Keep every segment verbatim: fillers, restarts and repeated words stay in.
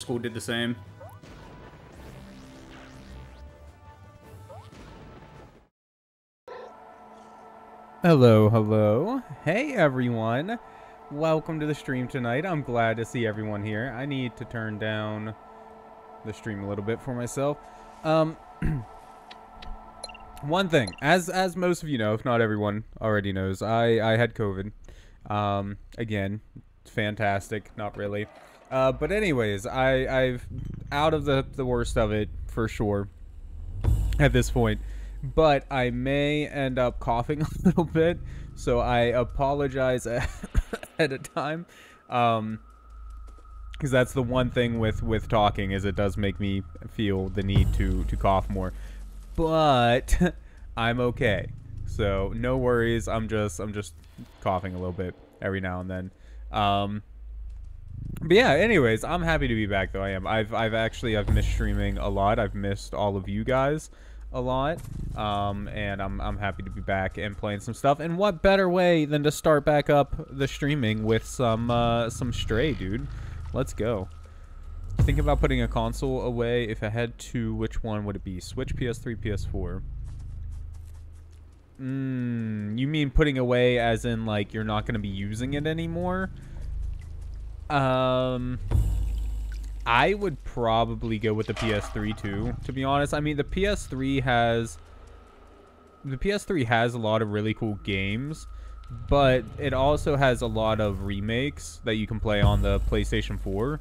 School did the same. Hello, hello. Hey everyone. Welcome to the stream tonight. I'm glad to see everyone here. I need to turn down the stream a little bit for myself. Um one thing, as as most of you know, if not everyone already knows, I I had COVID. Um again, fantastic, not really. Uh, but anyways, I, I've out of the, the worst of it, for sure, at this point. But I may end up coughing a little bit, so I apologize ahead of time. Um, because that's the one thing with, with talking, is it does make me feel the need to, to cough more. But I'm okay. So no worries, I'm just, I'm just coughing a little bit every now and then. Um... But yeah, anyways, I'm happy to be back though. I am. I've I've actually I've missed streaming a lot. I've missed all of you guys a lot. Um and I'm I'm happy to be back and playing some stuff. And what better way than to start back up the streaming with some uh some Stray, dude. Let's go. Think about putting a console away. If I had to, which one would it be? Switch, P S three, P S four. Mm, you mean putting away as in like you're not going to be using it anymore? Um, I would probably go with the P S three too, to be honest. I mean, the P S three has, the P S three has a lot of really cool games, but it also has a lot of remakes that you can play on the PlayStation four,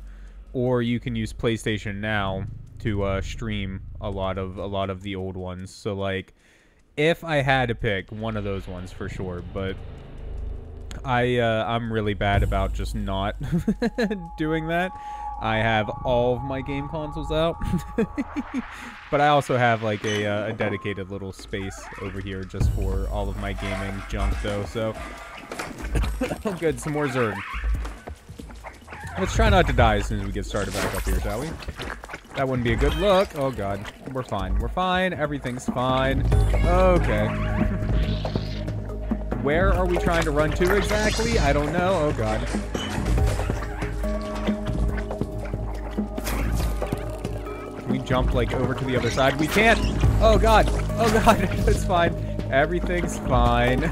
or you can use PlayStation Now to uh, stream a lot of a lot of the old ones. So like, if I had to pick one of those ones for sure, but. I, uh, I'm really bad about just not doing that. I have all of my game consoles out. But I also have, like, a, uh, a dedicated little space over here just for all of my gaming junk, though, so... Oh, good, some more Zerg. Let's try not to die as soon as we get started back up here, shall we? That wouldn't be a good look. Oh, God. We're fine. We're fine. Everything's fine. Okay. Where are we trying to run to exactly? I don't know. Oh, God. Can we jump, like, over to the other side? We can't! Oh, God. Oh, God. It's fine. Everything's fine.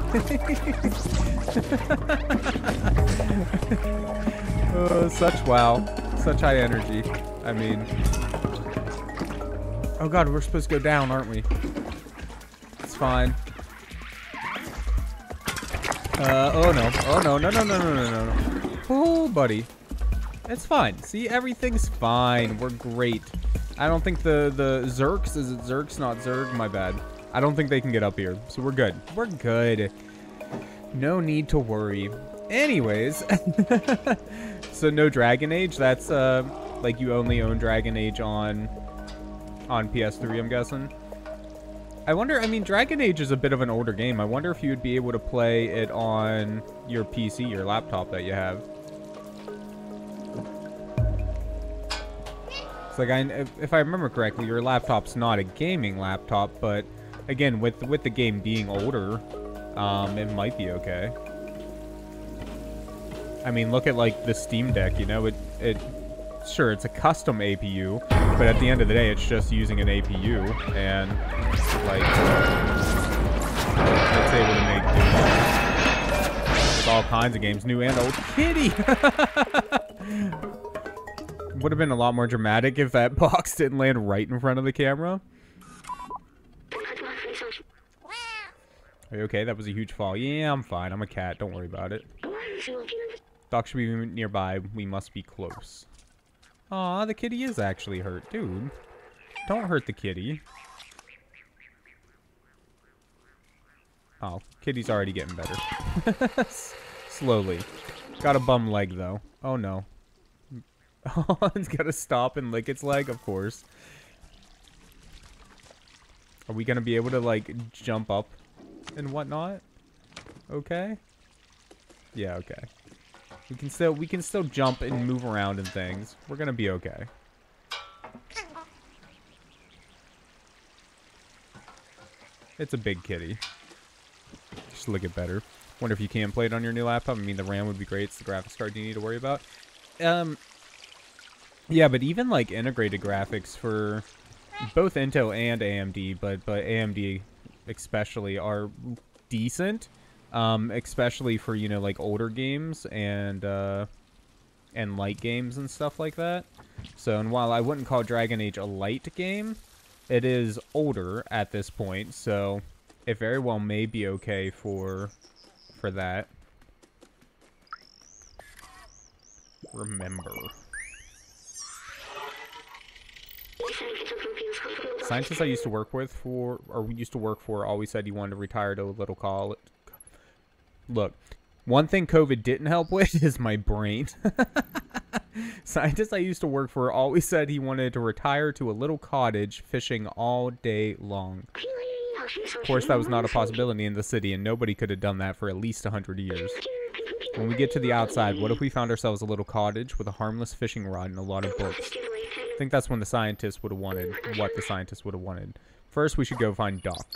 Oh, such wow. Such high energy. I mean... Oh, God. We're supposed to go down, aren't we? It's fine. Uh, oh no, oh no, no, no, no, no, no, no, oh, buddy. It's fine. See, everything's fine. We're great. I don't think the, the Zerks, is it Zerks, not Zerg? My bad. I don't think they can get up here, so we're good. We're good. No need to worry. Anyways, so no Dragon Age? That's, uh, like you only own Dragon Age on, on P S three, I'm guessing. I wonder, I mean, Dragon Age is a bit of an older game. I wonder if you'd be able to play it on your P C, your laptop that you have. It's like, I, if I remember correctly, your laptop's not a gaming laptop, but again, with, with the game being older, um, it might be okay. I mean, look at, like, the Steam Deck, you know? It, it, sure, it's a custom A P U, but at the end of the day, it's just using an A P U, and... like, it's able to make games with all kinds of games, new and old. Kitty! Would have been a lot more dramatic if that box didn't land right in front of the camera. Are you okay? That was a huge fall. Yeah, I'm fine. I'm a cat. Don't worry about it. Doc should be nearby. We must be close. Aw, the kitty is actually hurt. Dude, don't hurt the kitty. Oh, kitty's already getting better. Slowly. Got a bum leg, though. Oh, no. Oh, it's got to stop and lick its leg, of course. Are we going to be able to, like, jump up and whatnot? Okay? Yeah, okay. We can still, we can still jump and move around and things. We're going to be okay. It's a big kitty. Just look at better. Wonder if you can play it on your new laptop. I mean, the RAM would be great. It's the graphics card you need to worry about. Um, Yeah, but even like integrated graphics for both Intel and A M D, but but A M D especially are decent, um, especially for, you know, like older games and uh, and light games and stuff like that. So, and while I wouldn't call Dragon Age a light game, it is older at this point, so it very well may be okay for for that. Remember. Scientists I used to work with for, or used to work for, always said he wanted to retire to a little college. Look, one thing COVID didn't help with is my brain. Scientists I used to work for always said he wanted to retire to a little cottage fishing all day long. Of course, that was not a possibility in the city, and nobody could have done that for at least a hundred years. When we get to the outside, what if we found ourselves a little cottage with a harmless fishing rod and a lot of books? I think that's when the scientists would have wanted, what the scientists would have wanted. First, we should go find Doc.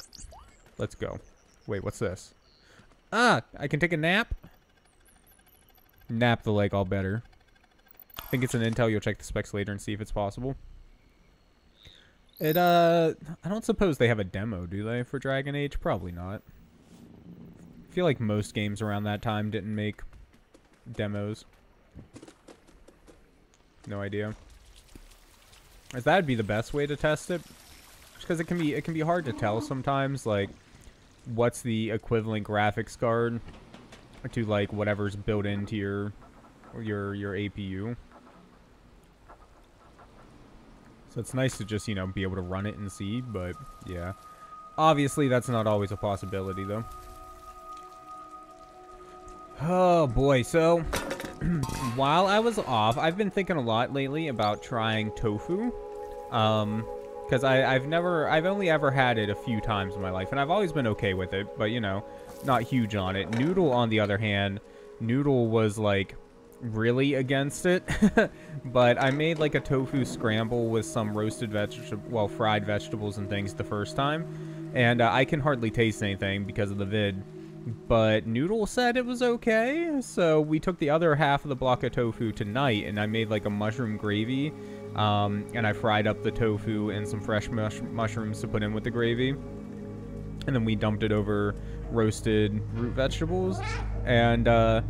Let's go. Wait, what's this? Ah, I can take a nap? Nap the lake, all better. I think it's an intel. You'll check the specs later and see if it's possible. It, uh, I don't suppose they have a demo, do they, for Dragon Age? Probably not. I feel like most games around that time didn't make demos. No idea. As that'd be the best way to test it, because it can be it can be hard to tell sometimes, like what's the equivalent graphics card to like whatever's built into your your your A P U. So it's nice to just, you know, be able to run it and see, but yeah. Obviously, that's not always a possibility, though. Oh, boy. So, while I was off, I've been thinking a lot lately about trying tofu. Um, because I've never... I've only ever had it a few times in my life, and I've always been okay with it, but, you know, not huge on it. Noodle, on the other hand, Noodle was, like... really against it. But I made like a tofu scramble with some roasted vegetable, well, fried vegetables and things the first time, and uh, I can hardly taste anything because of the vid, but Noodle said it was okay, so we took the other half of the block of tofu tonight, and I made like a mushroom gravy, um, and I fried up the tofu and some fresh mush mushrooms to put in with the gravy, and then we dumped it over roasted root vegetables, and uh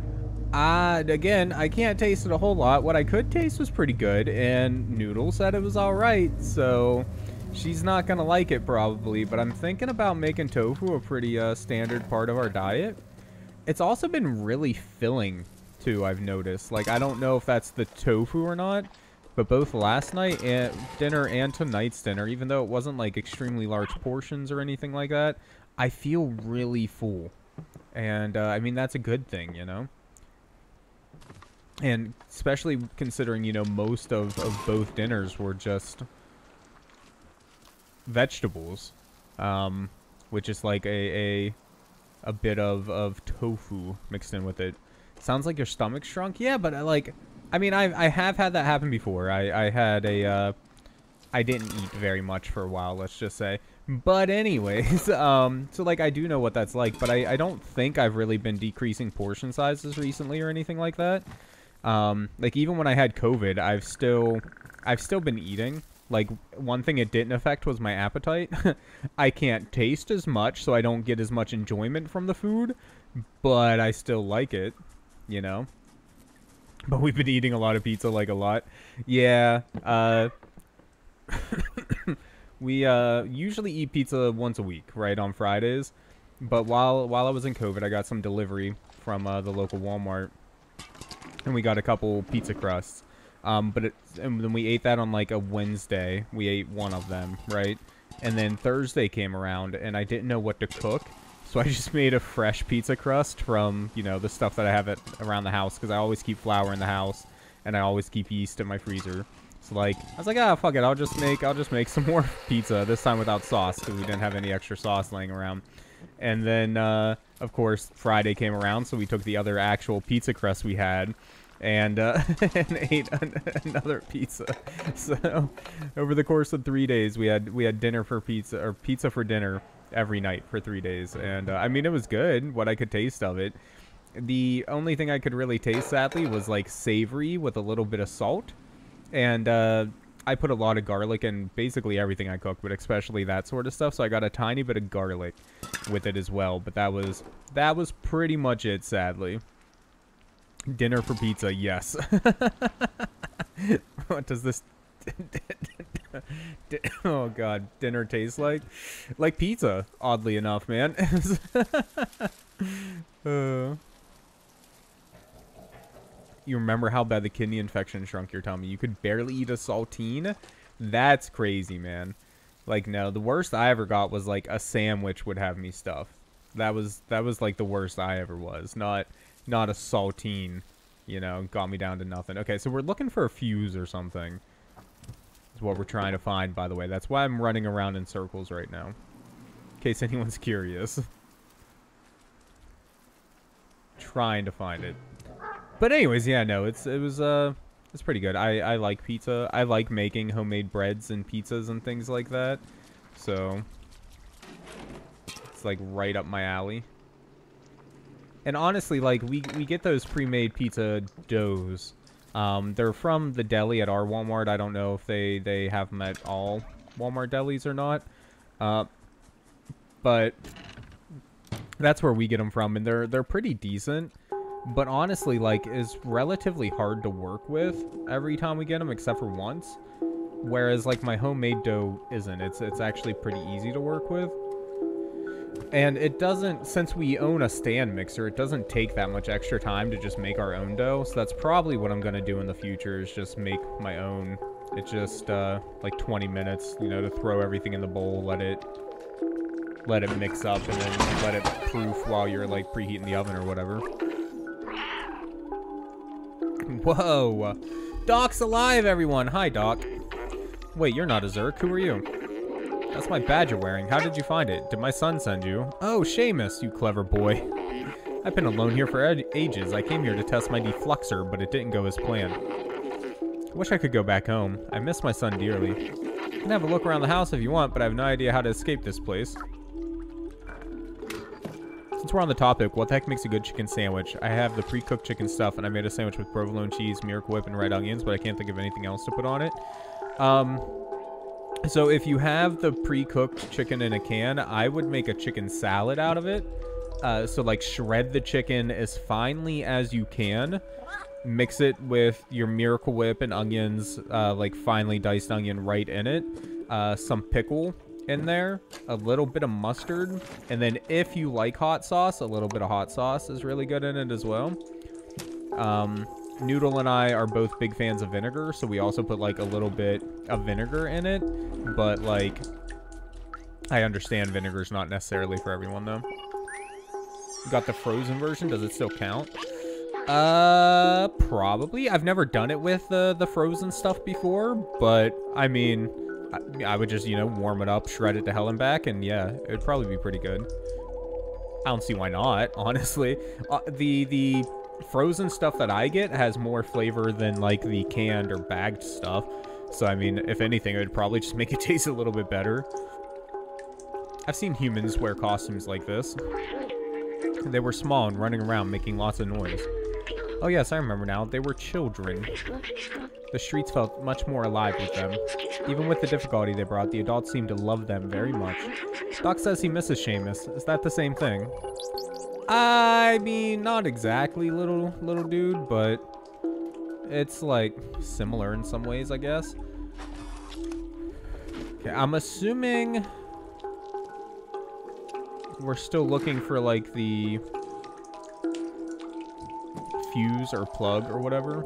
Uh, again, I can't taste it a whole lot. What I could taste was pretty good, and Noodle said it was alright, so she's not gonna like it probably, but I'm thinking about making tofu a pretty uh, standard part of our diet. It's also been really filling, too, I've noticed. Like, I don't know if that's the tofu or not, but both last night and dinner and tonight's dinner, even though it wasn't, like, extremely large portions or anything like that, I feel really full. And, uh, I mean, that's a good thing, you know? And especially considering, you know, most of, of both dinners were just vegetables, um, which is like a, a a bit of, of tofu mixed in with it. Sounds like your stomach shrunk? Yeah, but I like, I mean, I, I have had that happen before. I, I had a, uh, I didn't eat very much for a while, let's just say. But anyways, um, so like I do know what that's like, but I, I don't think I've really been decreasing portion sizes recently or anything like that. Um, like even when I had COVID, I've still, I've still been eating. Like one thing it didn't affect was my appetite. I can't taste as much, so I don't get as much enjoyment from the food, but I still like it, you know, but we've been eating a lot of pizza, like a lot. Yeah. Uh, we, uh, usually eat pizza once a week, right? On Fridays. But while, while I was in COVID, I got some delivery from, uh, the local Walmart. And we got a couple pizza crusts, um, but it, and then we ate that on like a Wednesday. We ate one of them, right? And then Thursday came around, and I didn't know what to cook, so I just made a fresh pizza crust from, you know, the stuff that I have at around the house, because I always keep flour in the house, and I always keep yeast in my freezer. So like, I was like, ah, fuck it, I'll just make, I'll just make some more pizza this time without sauce, because we didn't have any extra sauce laying around. And then, uh, of course, Friday came around, so we took the other actual pizza crust we had and, uh, and ate an another pizza. So over the course of three days, we had we had dinner for pizza, or pizza for dinner every night for three days. And uh, I mean, it was good, what I could taste of it. The only thing I could really taste, sadly, was like savory with a little bit of salt. and uh, I put a lot of garlic in basically everything I cooked, but especially that sort of stuff. So I got a tiny bit of garlic with it as well. But that was that was pretty much it, sadly. Dinner for pizza, yes. What does this? Oh god, dinner tastes like like pizza, oddly enough, man. uh, you remember how bad the kidney infection shrunk your tummy? You could barely eat a saltine? That's crazy, man. Like, no, the worst I ever got was like a sandwich would have me stuffed. That was that was like the worst I ever was. Not not a saltine, you know, got me down to nothing. Okay, so we're looking for a fuse or something. What we're trying to find, by the way. That's why I'm running around in circles right now, in case anyone's curious. Trying to find it. But anyways, yeah, no, it's it was uh it's pretty good. I I like pizza. I like making homemade breads and pizzas and things like that. So it's like right up my alley. And honestly, like we we get those pre-made pizza doughs. Um, they're from the deli at our Walmart. I don't know if they, they have them at all Walmart delis or not. Uh, but that's where we get them from. And they're, they're pretty decent. But honestly, like, it's relatively hard to work with every time we get them, except for once. Whereas, like, my homemade dough isn't. It's, it's actually pretty easy to work with. And it doesn't, since we own a stand mixer, it doesn't take that much extra time to just make our own dough. So that's probably what I'm going to do in the future, is just make my own. It's just uh, like twenty minutes, you know, to throw everything in the bowl, let it let it mix up, and then let it proof while you're like preheating the oven or whatever. Whoa. Doc's alive, everyone. Hi, Doc. Wait, you're not a Zerk. Who are you? That's my badge you're wearing. How did you find it? Did my son send you? Oh, Seamus, you clever boy. I've been alone here for ages. I came here to test my defluxer, but it didn't go as planned. I wish I could go back home. I miss my son dearly. You can have a look around the house if you want, but I have no idea how to escape this place. Since we're on the topic, what the heck makes a good chicken sandwich? I have the pre-cooked chicken stuff, and I made a sandwich with provolone cheese, Miracle Whip, and red onions, but I can't think of anything else to put on it. Um... So if you have the pre-cooked chicken in a can, I would make a chicken salad out of it. Uh, so like shred the chicken as finely as you can. Mix it with your Miracle Whip and onions, uh, like finely diced onion right in it. Uh, some pickle in there, a little bit of mustard. And then if you like hot sauce, a little bit of hot sauce is really good in it as well. Um... Noodle and I are both big fans of vinegar, so we also put like a little bit of vinegar in it, but like I understand vinegar's not necessarily for everyone though. You got the frozen version, does it still count? Uh, probably. I've never done it with the, the frozen stuff before, but I mean, I, I would just, you know, warm it up, shred it to hell and back, and yeah, it would probably be pretty good. I don't see why not, honestly. Uh, the, the... frozen stuff that I get has more flavor than like the canned or bagged stuff, so I mean, if anything, it would probably just make it taste a little bit better. I've seen humans wear costumes like this. They were small and running around making lots of noise. Oh yes, I remember now. They were children. The streets felt much more alive with them. Even with the difficulty they brought, the adults seemed to love them very much. Doc says he misses Seamus. Is that the same thing? I mean, not exactly, little little dude, but it's like similar in some ways, I guess. Okay, I'm assuming we're still looking for like the fuse or plug or whatever.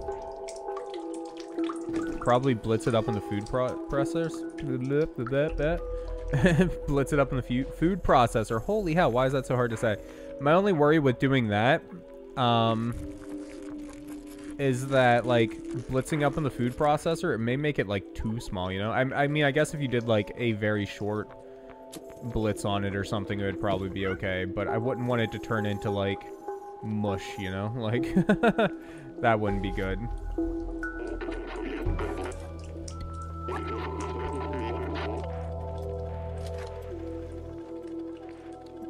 Probably blitz it up in the food pro processors. Blitz it up in the fu food processor. Holy hell, why is that so hard to say? My only worry with doing that um, is that, like, blitzing up in the food processor, it may make it, like, too small, you know? I, I mean, I guess if you did, like, a very short blitz on it or something, it would probably be okay. But I wouldn't want it to turn into, like, mush, you know? Like, that wouldn't be good.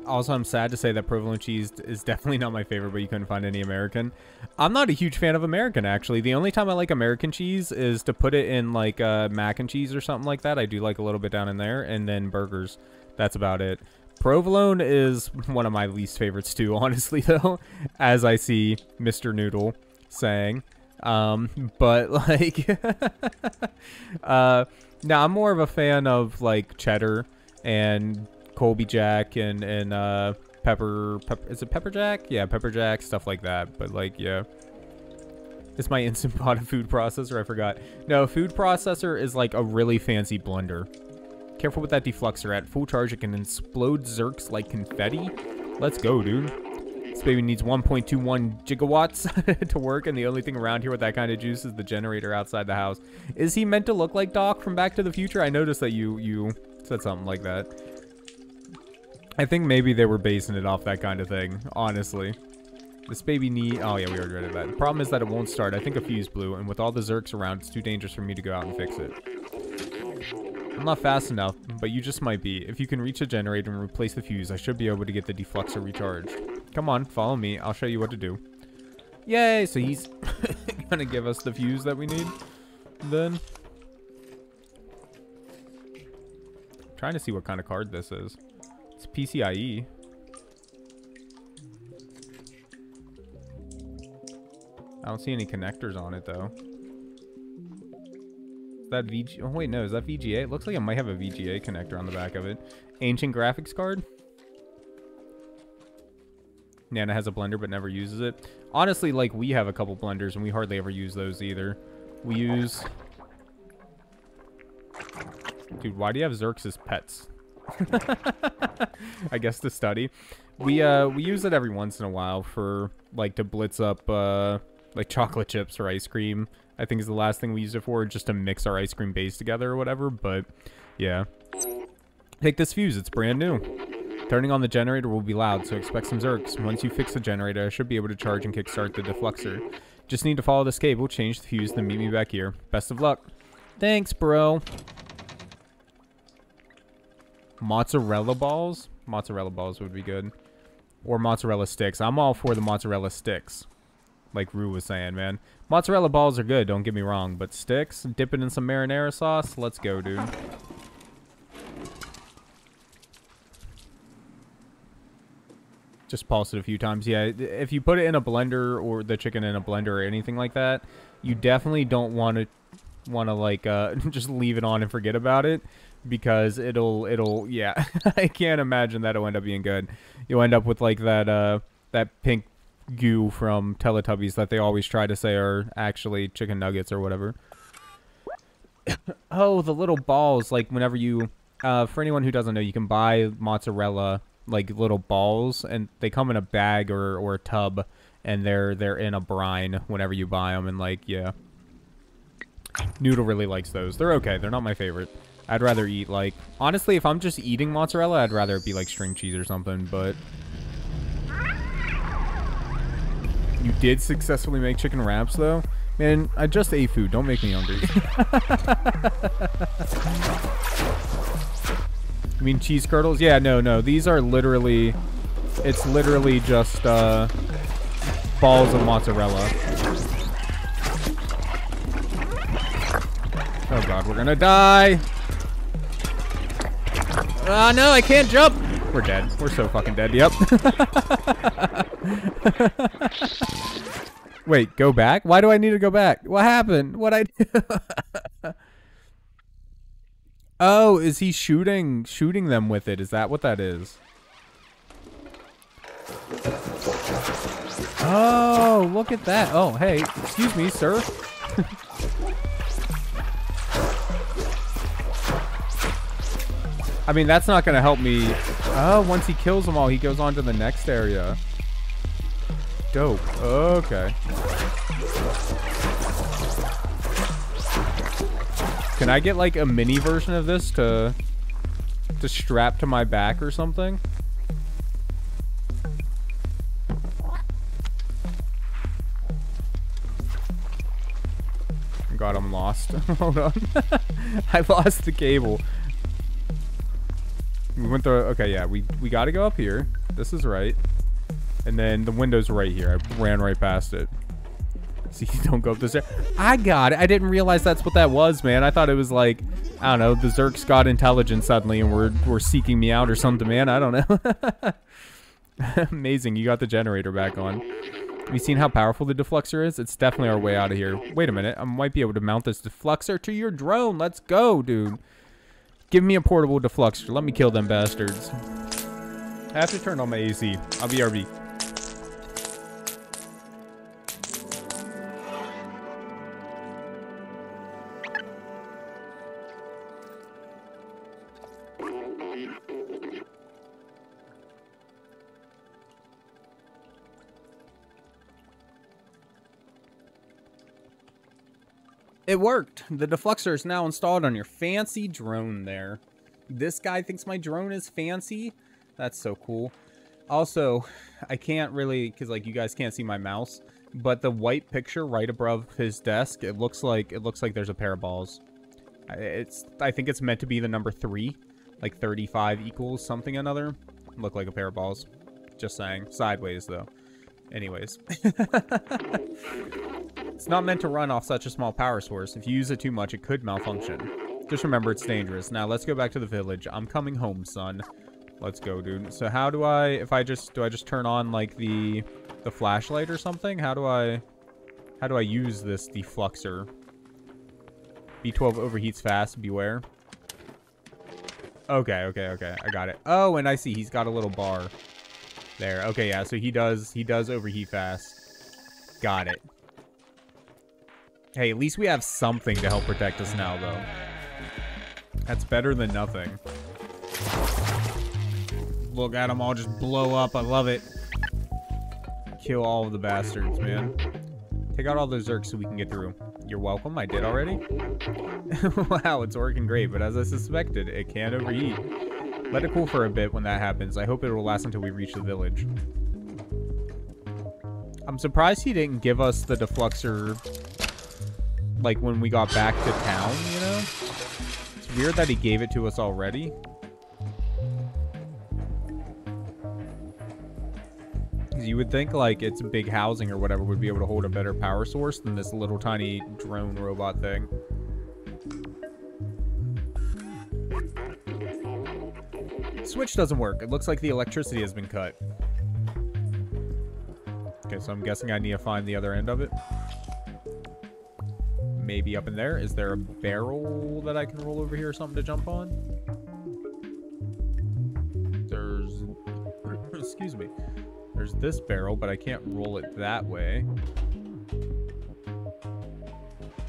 also, I'm sad to say that provolone cheese is definitely not my favorite, but you couldn't find any American. I'm not a huge fan of American, actually. The only time I like American cheese is to put it in, like, uh, mac and cheese or something like that. I do like a little bit down in there. And then burgers. That's about it. Provolone is one of my least favorites, too, honestly, though, as I see Mister Noodle saying. Um, but, like, uh, no, I'm more of a fan of, like, cheddar and Colby Jack and and uh pepper, pepper is it pepper jack yeah pepper jack, stuff like that. But like, yeah, it's my instant pot of food processor. I forgot. No, food processor is like a really fancy blender. Careful with that defluxer. At full charge it can explode zerks like confetti. Let's go, dude. This baby needs one point two one gigawatts to work, and the only thing around here with that kind of juice is the generator outside the house. Is he meant to look like Doc from Back to the Future? I noticed that you you said something like that. I think maybe they were basing it off that kind of thing, honestly. This baby need... Oh, yeah, we already read that. The problem is that it won't start. I think a fuse blew, and with all the Zerks around, it's too dangerous for me to go out and fix it. I'm not fast enough, but you just might be. If you can reach the generator and replace the fuse, I should be able to get the defluxer recharged. Come on, follow me. I'll show you what to do. Yay! So he's gonna give us the fuse that we need, then. I'm trying to see what kind of card this is. It's P C I E. I don't see any connectors on it, though. Is that V G A? Oh, wait, no. Is that V G A? It looks like it might have a V G A connector on the back of it. Ancient graphics card? Nana has a blender but never uses it. Honestly, like, we have a couple blenders, and we hardly ever use those either. We use... Dude, why do you have Zerks as pets? I guess to study. We uh we use it every once in a while for like to blitz up uh like chocolate chips or ice cream. I think is the last thing we used it for, just to mix our ice cream base together or whatever. But yeah, take this fuse. It's brand new. Turning on the generator will be loud, so expect some Zerks. Once you fix the generator, I should be able to charge and kickstart the defluxer. Just need to follow this cable, change the fuse, then meet me back here. Best of luck. Thanks, bro. Mozzarella balls? Mozzarella balls would be good. Or mozzarella sticks. I'm all for the mozzarella sticks. Like Rue was saying, man. Mozzarella balls are good, don't get me wrong. But sticks? Dip it in some marinara sauce? Let's go, dude. Just pulse it a few times. Yeah, if you put it in a blender or the chicken in a blender or anything like that, you definitely don't want to, want to like, uh, just leave it on and forget about it. Because it'll, it'll, yeah, I can't imagine that'll end up being good. You'll end up with, like, that, uh, that pink goo from Teletubbies that they always try to say are actually chicken nuggets or whatever. Oh, the little balls, like, whenever you, uh, for anyone who doesn't know, you can buy mozzarella, like, little balls, and they come in a bag or, or a tub, and they're, they're in a brine whenever you buy them, and, like, yeah. Noodle really likes those. They're okay, they're not my favorite. I'd rather eat, like... Honestly, if I'm just eating mozzarella, I'd rather it be, like, string cheese or something, but... You did successfully make chicken wraps, though? Man, I just ate food. Don't make me hungry. You mean cheese curdles? Yeah, no, no. These are literally... It's literally just, uh... balls of mozzarella. Oh, God. We're gonna die! Ah, uh, no, I can't jump. We're dead. We're so fucking dead. Yep. Wait, go back? Why do I need to go back? What happened? What I do? Oh, is he shooting shooting them with it? Is that what that is? Oh, look at that. Oh, hey. Excuse me, sir. I mean, that's not going to help me. Oh, once he kills them all, he goes on to the next area. Dope. Okay. Can I get, like, a mini version of this to, to strap to my back or something? God, I'm lost. Hold on. I lost the cable. We went through, okay, yeah, we, we gotta go up here. This is right. And then the window's right here. I ran right past it. See, don't go up the stairs. I got it. I didn't realize that's what that was, man. I thought it was like, I don't know, the Zerks got intelligent suddenly and were, were seeking me out or something, man. I don't know. Amazing, you got the generator back on. Have you seen how powerful the defluxer is? It's definitely our way out of here. Wait a minute, I might be able to mount this defluxer to your drone. Let's go, dude. Give me a portable defluxer. Let me kill them bastards. I have to turn on my A C. I'll be R V. It worked. The defluxer is now installed on your fancy drone there. This guy thinks my drone is fancy. That's so cool. Also, I can't really, because like you guys can't see my mouse, but the white picture right above his desk, it looks like it looks like there's a pair of balls. It's I think it's meant to be the number three, like thirty-five equals something another. Look like a pair of balls. Just saying. Sideways though. Anyways. It's not meant to run off such a small power source. If you use it too much, it could malfunction. Just remember, it's dangerous. Now, let's go back to the village. I'm coming home, son. Let's go, dude. So, how do I... If I just... Do I just turn on, like, the... The flashlight or something? How do I... How do I use this defluxer? B twelve overheats fast. Beware. Okay, okay, okay. I got it. Oh, and I see. He's got a little bar. There. Okay, yeah. So, he does... He does overheat fast. Got it. Hey, at least we have something to help protect us now, though. That's better than nothing. Look at them all just blow up. I love it. Kill all of the bastards, man. Take out all those Zerks so we can get through. You're welcome. I did already. Wow, it's working great, but as I suspected, it can overheat. Let it cool for a bit when that happens. I hope it will last until we reach the village. I'm surprised he didn't give us the defluxer... Like when we got back to town, you know? It's weird that he gave it to us already. You would think like it's a big housing or whatever would be able to hold a better power source than this little tiny drone robot thing. Switch doesn't work. It looks like the electricity has been cut. Okay, so I'm guessing I need to find the other end of it. Maybe up in there. Is there a barrel that I can roll over here or something to jump on? There's... Excuse me. There's this barrel, but I can't roll it that way.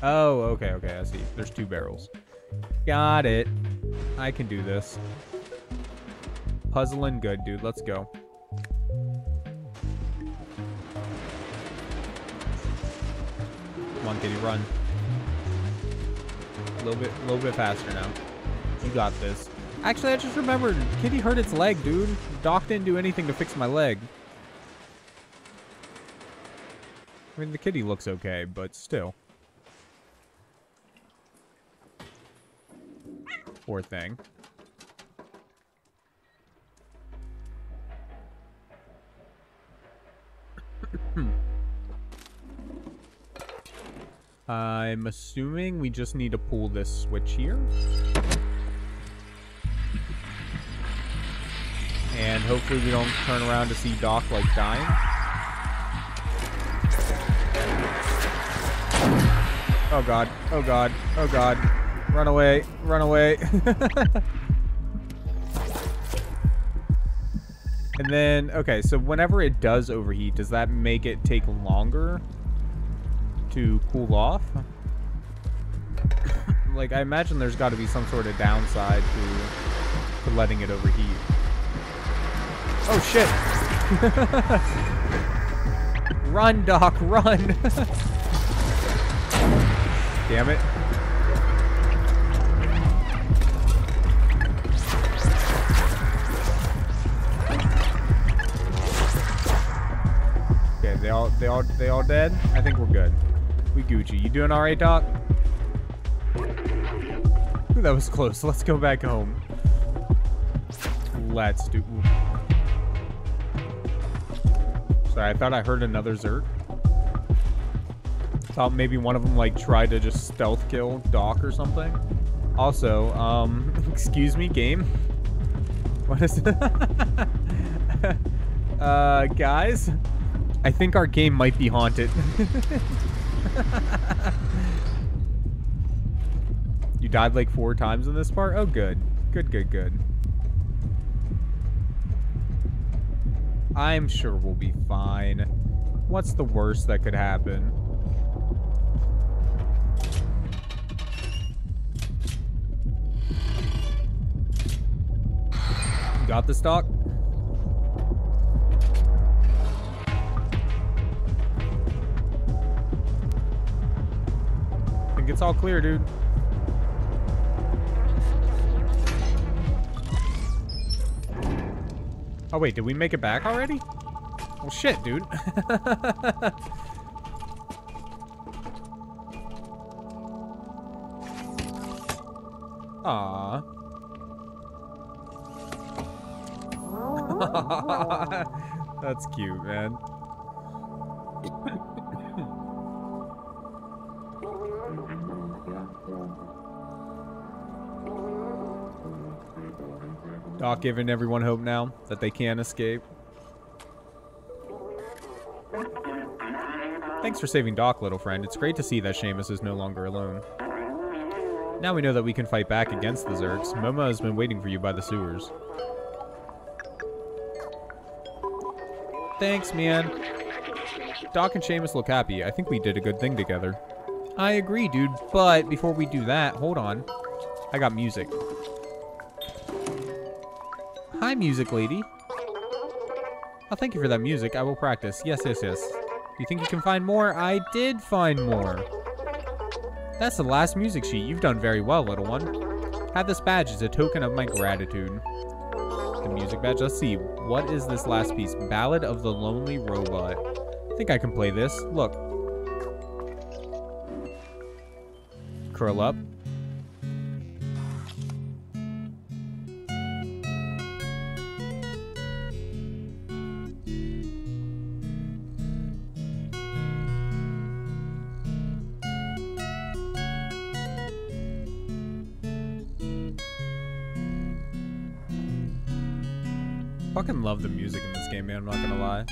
Oh, okay, okay, I see. There's two barrels. Got it. I can do this. Puzzling good, dude. Let's go. Come on, kitty, run. A little bit, a little bit faster now. You got this. Actually, I just remembered. Kitty hurt its leg, dude. Doc didn't do anything to fix my leg. I mean, the kitty looks okay, but still. Poor thing. I'm assuming we just need to pull this switch here. And hopefully we don't turn around to see Doc, like, dying. Oh, God. Oh, God. Oh, God. Run away. Run away. And then, okay, so whenever it does overheat, does that make it take longer to cool off? Like, I imagine there's got to be some sort of downside to, to letting it overheat. Oh, shit! Run, Doc, run! Damn it. Okay, they all, they all, they all dead? I think we're good. We Gucci. You doing all right, Doc? Ooh, that was close. Let's go back home. Let's do... Sorry, I thought I heard another Zerg. Thought maybe one of them, like, tried to just stealth kill Doc or something. Also, um, excuse me, game? What is it? uh, guys? I think our game might be haunted. You died like four times in this part? Oh, good. Good, good, good. I'm sure we'll be fine. What's the worst that could happen? Got this, Doc? I think it's all clear, dude. Oh, wait, did we make it back already? Well, shit, dude. Aww. That's cute, man. Doc giving everyone hope now that they can escape. Thanks for saving Doc, little friend. It's great to see that Seamus is no longer alone. Now we know that we can fight back against the Zergs. Momo has been waiting for you by the sewers. Thanks, man. Doc and Seamus look happy. I think we did a good thing together. I agree, dude. But before we do that, hold on. I got music. Hi, music lady. Oh, thank you for that music. I will practice. Yes, yes, yes. Do you think you can find more? I did find more. That's the last music sheet. You've done very well, little one. Have this badge as a token of my gratitude. The music badge. Let's see. What is this last piece? Ballad of the Lonely Robot. I think I can play this. Look. Curl up. I fucking love the music in this game, man, I'm not gonna lie.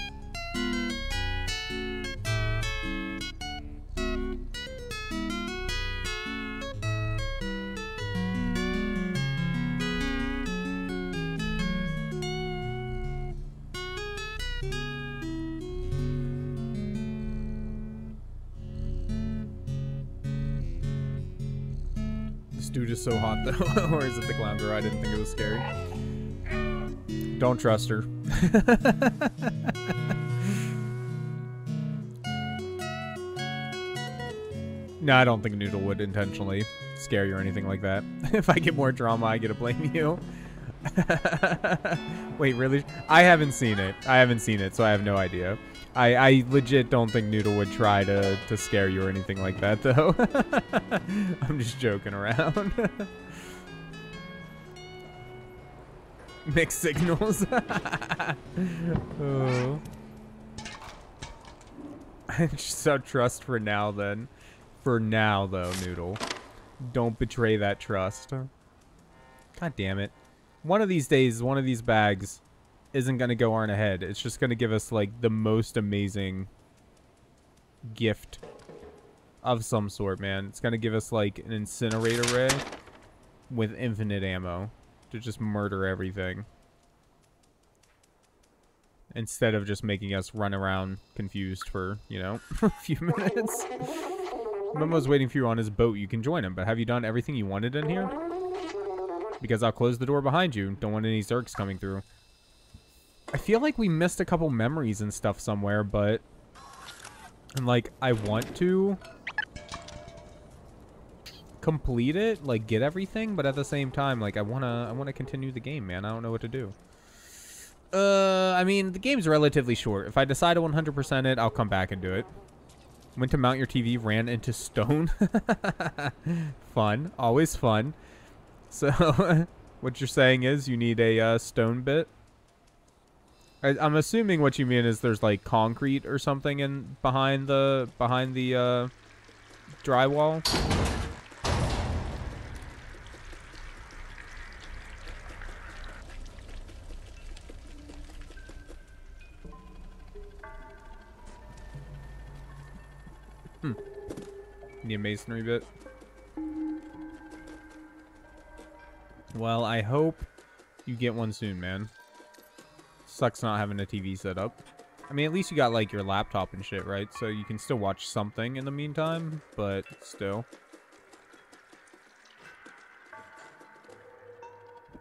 This dude is so hot though. Or is it the clown girl? I didn't think it was scary. Don't trust her. No, I don't think Noodle would intentionally scare you or anything like that. If I get more drama, I get to blame you. Wait, really? I haven't seen it. I haven't seen it, so I have no idea. I, I legit don't think Noodle would try to, to scare you or anything like that, though. I'm just joking around. Mixed signals. Oh. Just out trust for now, then. For now, though, Noodle. Don't betray that trust. God damn it. One of these days, one of these bags isn't going to go on ahead. It's just going to give us, like, the most amazing gift of some sort, man. It's going to give us, like, an incinerator ray with infinite ammo. To just murder everything instead of just making us run around confused for, you know, a few minutes. Momo's waiting for you on his boat. You can join him, but have you done everything you wanted in here? Because I'll close the door behind you. Don't want any Zergs coming through. I feel like we missed a couple memories and stuff somewhere, but and like I want to complete it, like get everything, but at the same time, like I wanna I wanna continue the game, man. I don't know what to do. Uh, I mean, the game's relatively short. If I decide to one hundred percent it, I'll come back and do it. Went to mount your T V, ran into stone. Fun. Always fun. So, What you're saying is you need a uh, stone bit? I, I'm assuming what you mean is there's like concrete or something in behind the behind the uh, drywall. Hmm. Need a masonry bit. Well, I hope you get one soon, man. Sucks not having a T V set up. I mean, at least you got, like, your laptop and shit, right? So you can still watch something in the meantime, but still.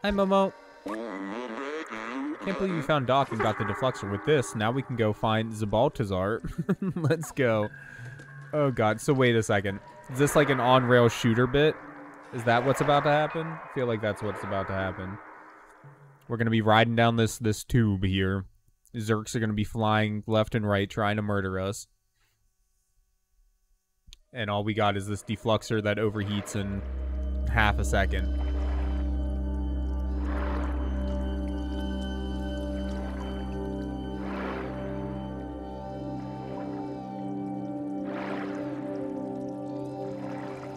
Hi, Momo. Can't believe you found Doc and got the defluxor. With this, now we can go find Zabaltazar. Let's go. Oh, God. So wait a second. Is this, like, an on-rail shooter bit? Is that what's about to happen? I feel like that's what's about to happen. We're going to be riding down this this tube here. Zerks are going to be flying left and right trying to murder us. And all we got is this defluxor that overheats in half a second.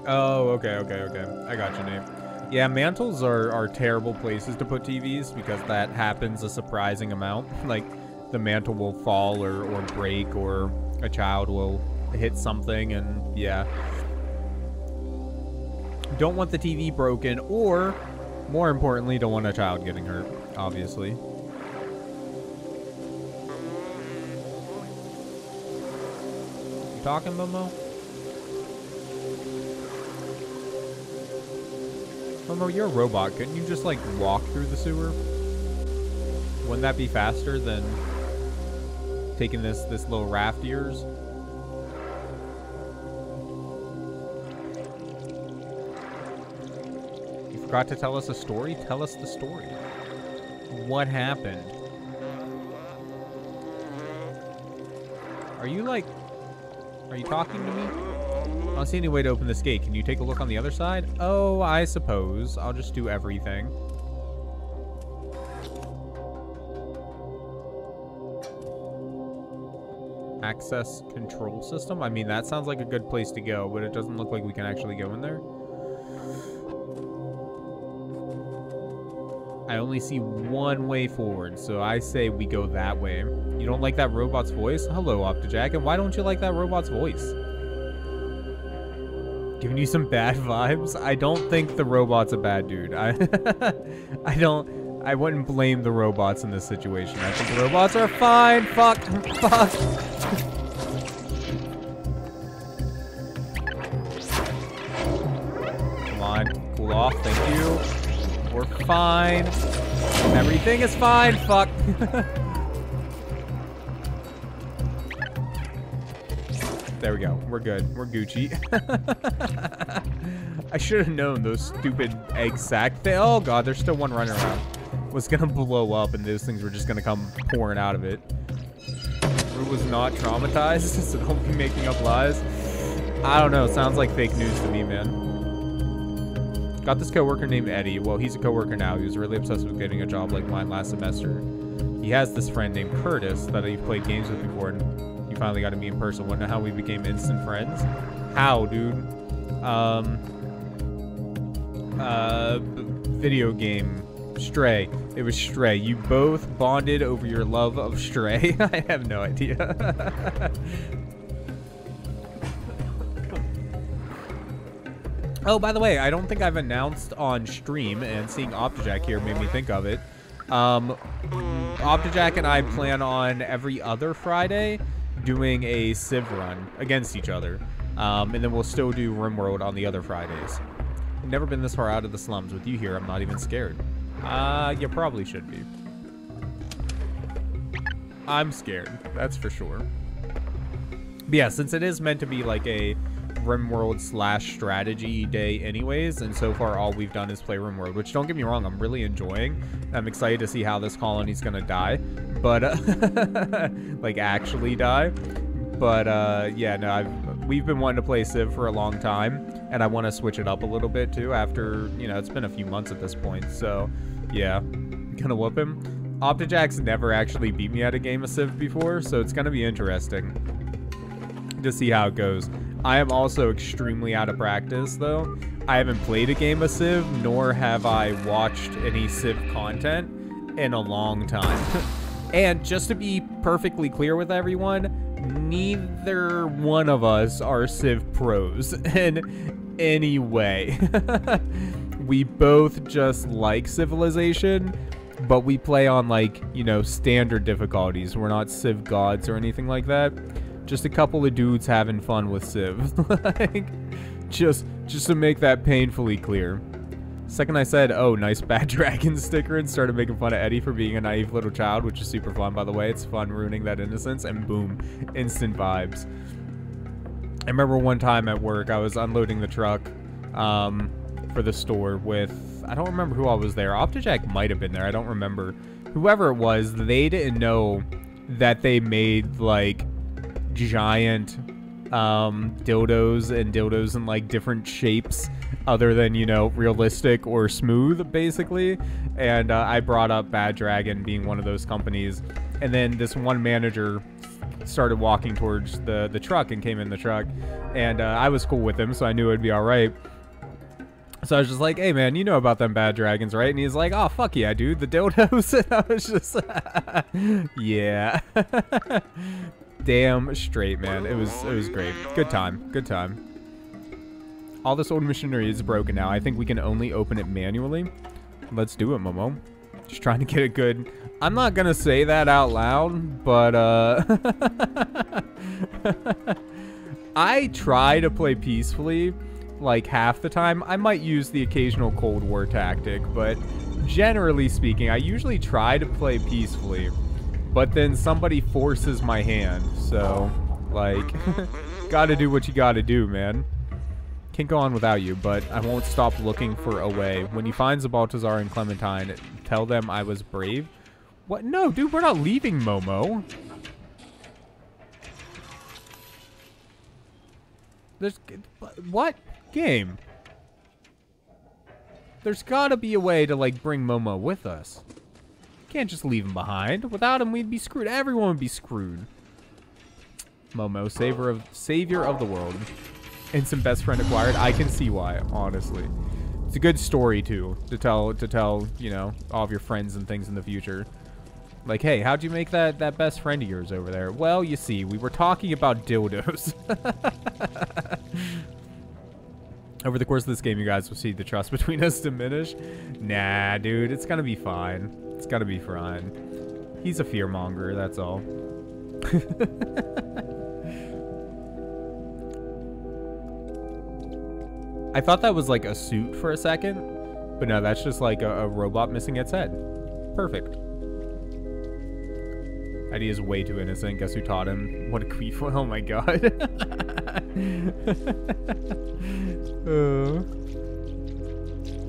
Oh, okay, okay, okay. I got your name. Yeah, mantles are, are terrible places to put T Vs because that happens a surprising amount. Like, the mantle will fall or, or break or a child will hit something and, yeah. Don't want the T V broken or, more importantly, don't want a child getting hurt, obviously. You talking, Momo? Momo, you're a robot. Couldn't you just, like, walk through the sewer? Wouldn't that be faster than taking this, this little raft of yours? You forgot to tell us a story? Tell us the story. What happened? Are you, like... Are you talking to me? I don't see any way to open this gate. Can you take a look on the other side? Oh, I suppose. I'll just do everything. Access control system? I mean, that sounds like a good place to go, but it doesn't look like we can actually go in there. I only see one way forward, so I say we go that way. You don't like that robot's voice? Hello, Optijack. And why don't you like that robot's voice? Giving you some bad vibes? I don't think the robot's a bad dude. I I don't... I wouldn't blame the robots in this situation. I think the robots are fine! Fuck! Fuck! Come on. Cool off. Thank you. We're fine. Everything is fine! Fuck! There we go. We're good. We're Gucci. I should have known those stupid egg sack thing. Oh, God. There's still one running around. Was going to blow up, and those things were just going to come pouring out of it. Root was not traumatized, so don't be making up lies. I don't know. It sounds like fake news to me, man. Got this coworker named Eddie. Well, he's a coworker now. He was really obsessed with getting a job like mine last semester. He has this friend named Curtis that he played games with before, and finally got to meet in person. Wonder how we became instant friends. How, dude? Um, uh, video game. Stray. It was Stray. You both bonded over your love of Stray. I have no idea. Oh, by the way, I don't think I've announced on stream, and seeing Optijack here made me think of it. Um, Optijack and I plan on every other Friday doing a Civ run against each other, um, and then we'll still do Rimworld on the other Fridays. I've never been this far out of the slums. With you here, I'm not even scared. Uh, you probably should be. I'm scared, that's for sure. But yeah, since it is meant to be like a Rimworld slash strategy day anyways, and so far all we've done is play Rimworld, which, don't get me wrong, I'm really enjoying. I'm excited to see how this colony's gonna die, but uh, like actually die. But uh, yeah, no, I've we've been wanting to play Civ for a long time, and I want to switch it up a little bit too after, you know, it's been a few months at this point. So, yeah, gonna whoop him. Optijack's never actually beat me at a game of Civ before, so it's gonna be interesting to see how it goes. I am also extremely out of practice, though. I haven't played a game of Civ, nor have I watched any Civ content in a long time. And just to be perfectly clear with everyone, neither one of us are Civ pros in any way. We both just like Civilization, but we play on, like, you know, standard difficulties. We're not Civ gods or anything like that. Just a couple of dudes having fun with Civ. Like, just, just to make that painfully clear. Second I said, oh, nice Bad Dragon sticker, and started making fun of Eddie for being a naive little child, which is super fun, by the way. It's fun ruining that innocence, and boom, instant vibes. I remember one time at work, I was unloading the truck um, for the store with, I don't remember who I was there. Optijack might have been there. I don't remember. Whoever it was, they didn't know that they made, like, giant um dildos and dildos in like different shapes other than, you know, realistic or smooth, basically. And uh, I brought up Bad Dragon being one of those companies, and then this one manager started walking towards the the truck and came in the truck, and uh, I was cool with him, so I knew it'd be all right. So I was just like, hey man, you know about them Bad Dragons, right? And he's like, oh fuck yeah dude, the dildos. And I was just yeah. Damn straight, man. It was it was great. Good time. Good time. All this old machinery is broken now. I think we can only open it manually. Let's do it, Momo. Just trying to get a good... I'm not going to say that out loud, but... uh, I try to play peacefully, like, half the time. I might use the occasional Cold War tactic, but generally speaking, I usually try to play peacefully. But then somebody forces my hand, so, like, gotta do what you gotta do, man. Can't go on without you, but I won't stop looking for a way. When you find Zabaltazar and Clementine, tell them I was brave. What? No, dude, we're not leaving, Momo. There's... What? Game. There's gotta be a way to, like, bring Momo with us. Can't just leave him behind. Without him, we'd be screwed. Everyone would be screwed. Momo, savior of savior of the world. Instant best friend acquired. I can see why, honestly. It's a good story too to tell to tell, you know, all of your friends and things in the future. Like, hey, how'd you make that that best friend of yours over there? Well, you see, we were talking about dildos. Over the course of this game, you guys will see the trust between us diminish. Nah, dude, it's gonna be fine. It's gotta be fine. He's a fearmonger, that's all. I thought that was like a suit for a second, but no, that's just like a, a robot missing its head. Perfect. Eddie is way too innocent. Guess who taught him? What a queef. Oh my god. uh.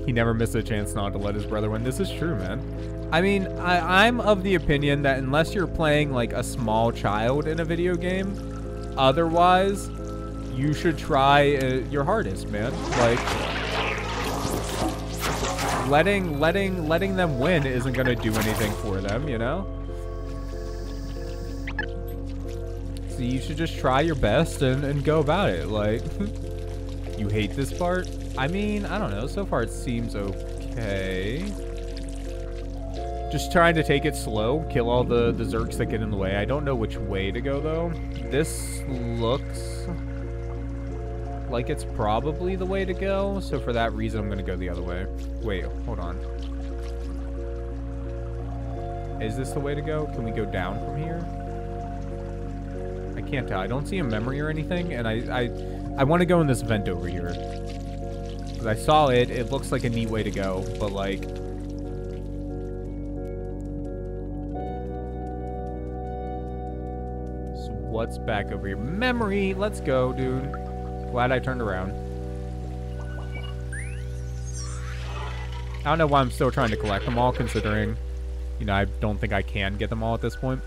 He never missed a chance not to let his brother win. This is true, man. I mean, I, I'm of the opinion that unless you're playing like a small child in a video game, otherwise, you should try uh, your hardest, man. Like, letting, letting, letting them win isn't going to do anything for them, you know? So you should just try your best and, and go about it. Like, you hate this part? I mean, I don't know. So far, it seems okay. Just trying to take it slow. Kill all the, the Zergs that get in the way. I don't know which way to go, though. This looks like it's probably the way to go. So for that reason, I'm going to go the other way. Wait, hold on. Is this the way to go? Can we go down from here? I can't tell. I don't see a memory or anything. And I, I, I want to go in this vent over here. I saw it. It looks like a neat way to go, but like... So what's back over here? Memory! Let's go, dude. Glad I turned around. I don't know why I'm still trying to collect them all, considering, you know, I don't think I can get them all at this point.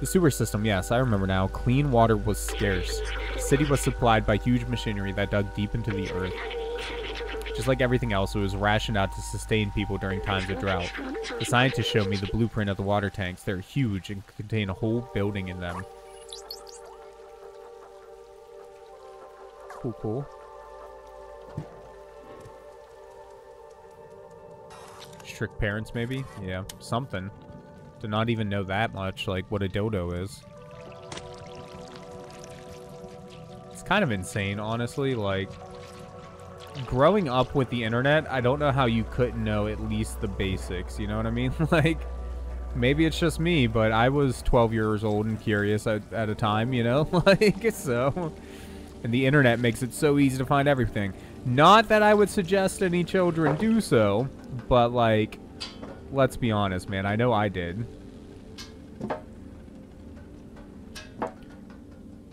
The sewer system, yes, I remember now. Clean water was scarce. The city was supplied by huge machinery that dug deep into the earth. Just like everything else, it was rationed out to sustain people during times of drought. The scientists showed me the blueprint of the water tanks. They're huge and contain a whole building in them. Cool, cool. Strict parents, maybe? Yeah, something. To not even know that much, like, what a dodo is. It's kind of insane, honestly, like... Growing up with the internet, I don't know how you couldn't know at least the basics, you know what I mean? Like, maybe it's just me, but I was twelve years old and curious at, at a time, you know? Like, so... And the internet makes it so easy to find everything. Not that I would suggest any children do so, but, like, let's be honest, man. I know I did.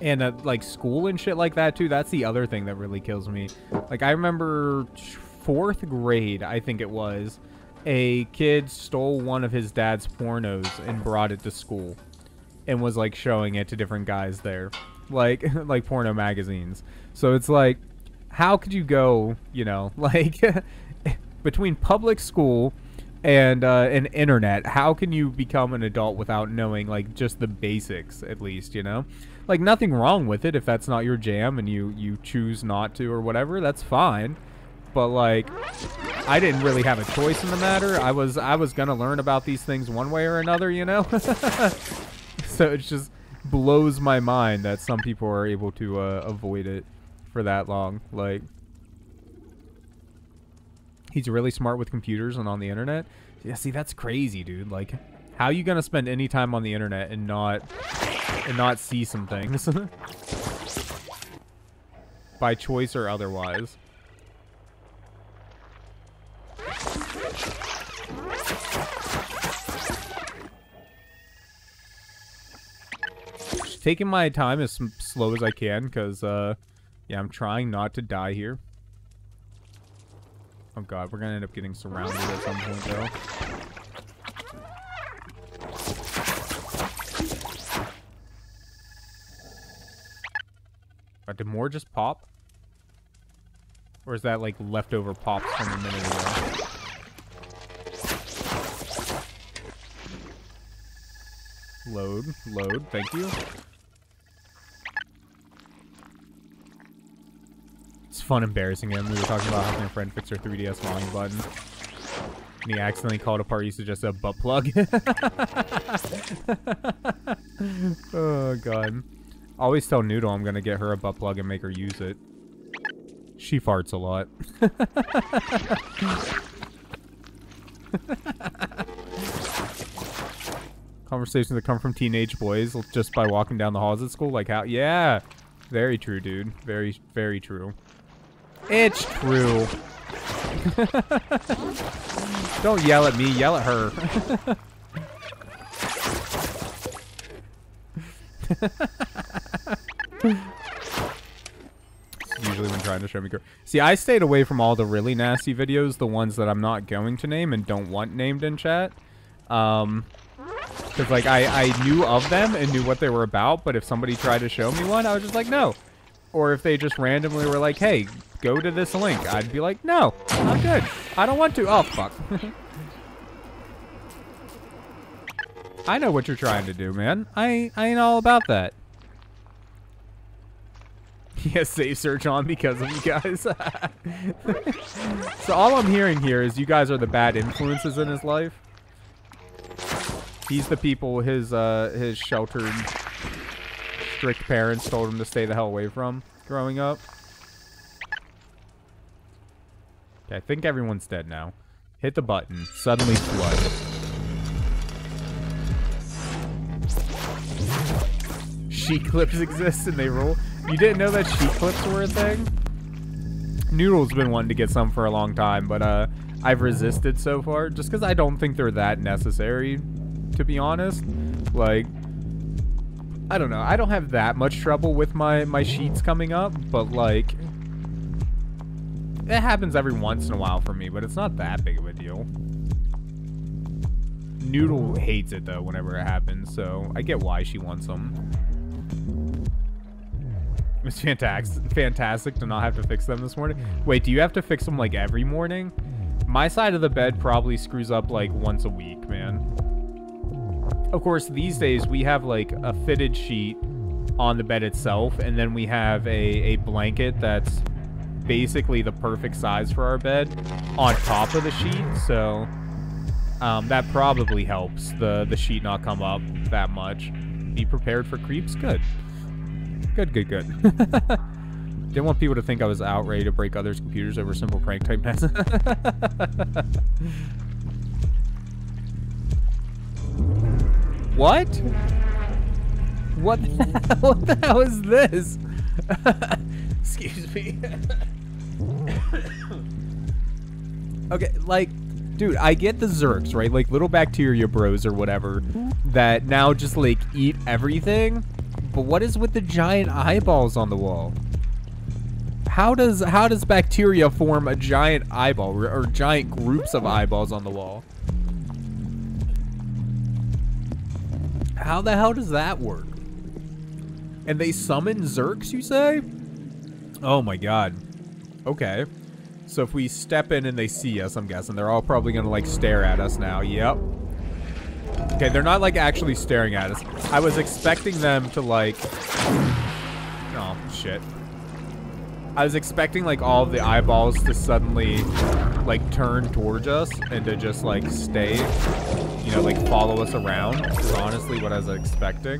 And, uh, like, school and shit like that, too. That's the other thing that really kills me. Like, I remember fourth grade, I think it was, a kid stole one of his dad's pornos and brought it to school. And was, like, showing it to different guys there. Like, like porno magazines. So it's like, how could you go, you know, like, between public school and uh, an internet, how can you become an adult without knowing, like, just the basics, at least, you know? Like, nothing wrong with it if that's not your jam and you, you choose not to or whatever, that's fine. But, like, I didn't really have a choice in the matter. I was, I was gonna learn about these things one way or another, you know? So it just blows my mind that some people are able to uh, avoid it for that long. Like, he's really smart with computers and on the internet. Yeah, see, that's crazy, dude. Like, how are you gonna spend any time on the internet and not and not see some things by choice or otherwise? Just taking my time as slow as I can, cause uh, yeah, I'm trying not to die here. Oh god, we're gonna end up getting surrounded at some point, though. But did more just pop? Or is that, like, leftover pops from a minute ago? Load, load, thank you. Fun embarrassing him. We were talking about having a friend fix her three D S volume button. And he accidentally called a party to just a butt plug. Oh, God. I always tell Noodle I'm going to get her a butt plug and make her use it. She farts a lot. Conversations that come from teenage boys just by walking down the halls at school. Like how? Yeah. Very true, dude. Very, very true. It's true. Don't yell at me, yell at her. Usually when trying to show me girl. See, I stayed away from all the really nasty videos, the ones that I'm not going to name and don't want named in chat. Um, because, like, I, I knew of them and knew what they were about, but if somebody tried to show me one, I was just like, no. Or if they just randomly were like, hey, go to this link, I'd be like, no, I'm good. I don't want to. Oh, fuck. I know what you're trying to do, man. I, I ain't all about that. Yeah, save search on because of you guys. So all I'm hearing here is you guys are the bad influences in his life. He's the people his, uh, his sheltered... strict parents told him to stay the hell away from growing up. Okay, I think everyone's dead now. Hit the button. Suddenly flood. She clips exist and they roll. You didn't know that she clips were a thing? Noodle's been wanting to get some for a long time, but uh, I've resisted so far. Just because I don't think they're that necessary, to be honest. Like... I don't know. I don't have that much trouble with my, my sheets coming up, but, like, it happens every once in a while for me, but it's not that big of a deal. Noodle hates it, though, whenever it happens, so I get why she wants them. It's fantastic, fantastic to not have to fix them this morning. Wait, do you have to fix them like every morning? My side of the bed probably screws up like once a week, man. Of course, these days we have like a fitted sheet on the bed itself, and then we have a, a blanket that's basically the perfect size for our bed on top of the sheet, so um, that probably helps the, the sheet not come up that much. Be prepared for creeps. Good. Good, good, good. Didn't want people to think I was out ready to break others' computers over simple prank type tests. What? What the hell, what the hell is this? Excuse me. Okay, like, dude, I get the zerks, right? Like, little bacteria bros or whatever that now just, like, eat everything. But what is with the giant eyeballs on the wall? How does how does bacteria form a giant eyeball or, or giant groups of eyeballs on the wall? How the hell does that work? And they summon zerks, you say? Oh my god. Okay. So if we step in and they see us, I'm guessing they're all probably gonna like stare at us now. Yep. Okay, they're not, like, actually staring at us. I was expecting them to, like... Oh, shit. I was expecting, like, all of the eyeballs to suddenly, like, turn towards us and to just, like, stay, you know, like, follow us around. Is honestly what I was expecting.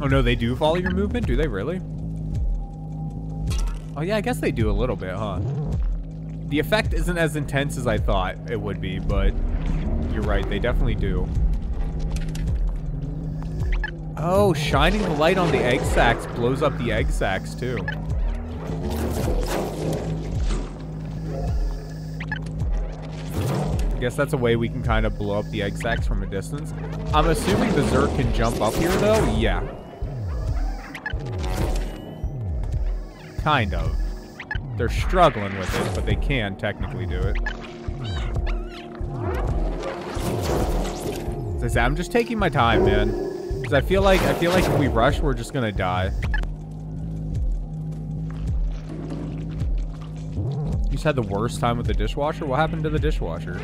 Oh, no, they do follow your movement? Do they really? Oh, yeah, I guess they do a little bit, huh? The effect isn't as intense as I thought it would be, but you're right, they definitely do. Oh, shining the light on the egg sacs blows up the egg sacs too. I guess that's a way we can kind of blow up the egg sacs from a distance. I'm assuming the Zerg can jump up here though? Yeah. Kind of. They're struggling with it, but they can technically do it. As I said, I'm just taking my time, man. Because I feel like I feel like if we rush, we're just gonna die. You just had the worst time with the dishwasher? What happened to the dishwasher?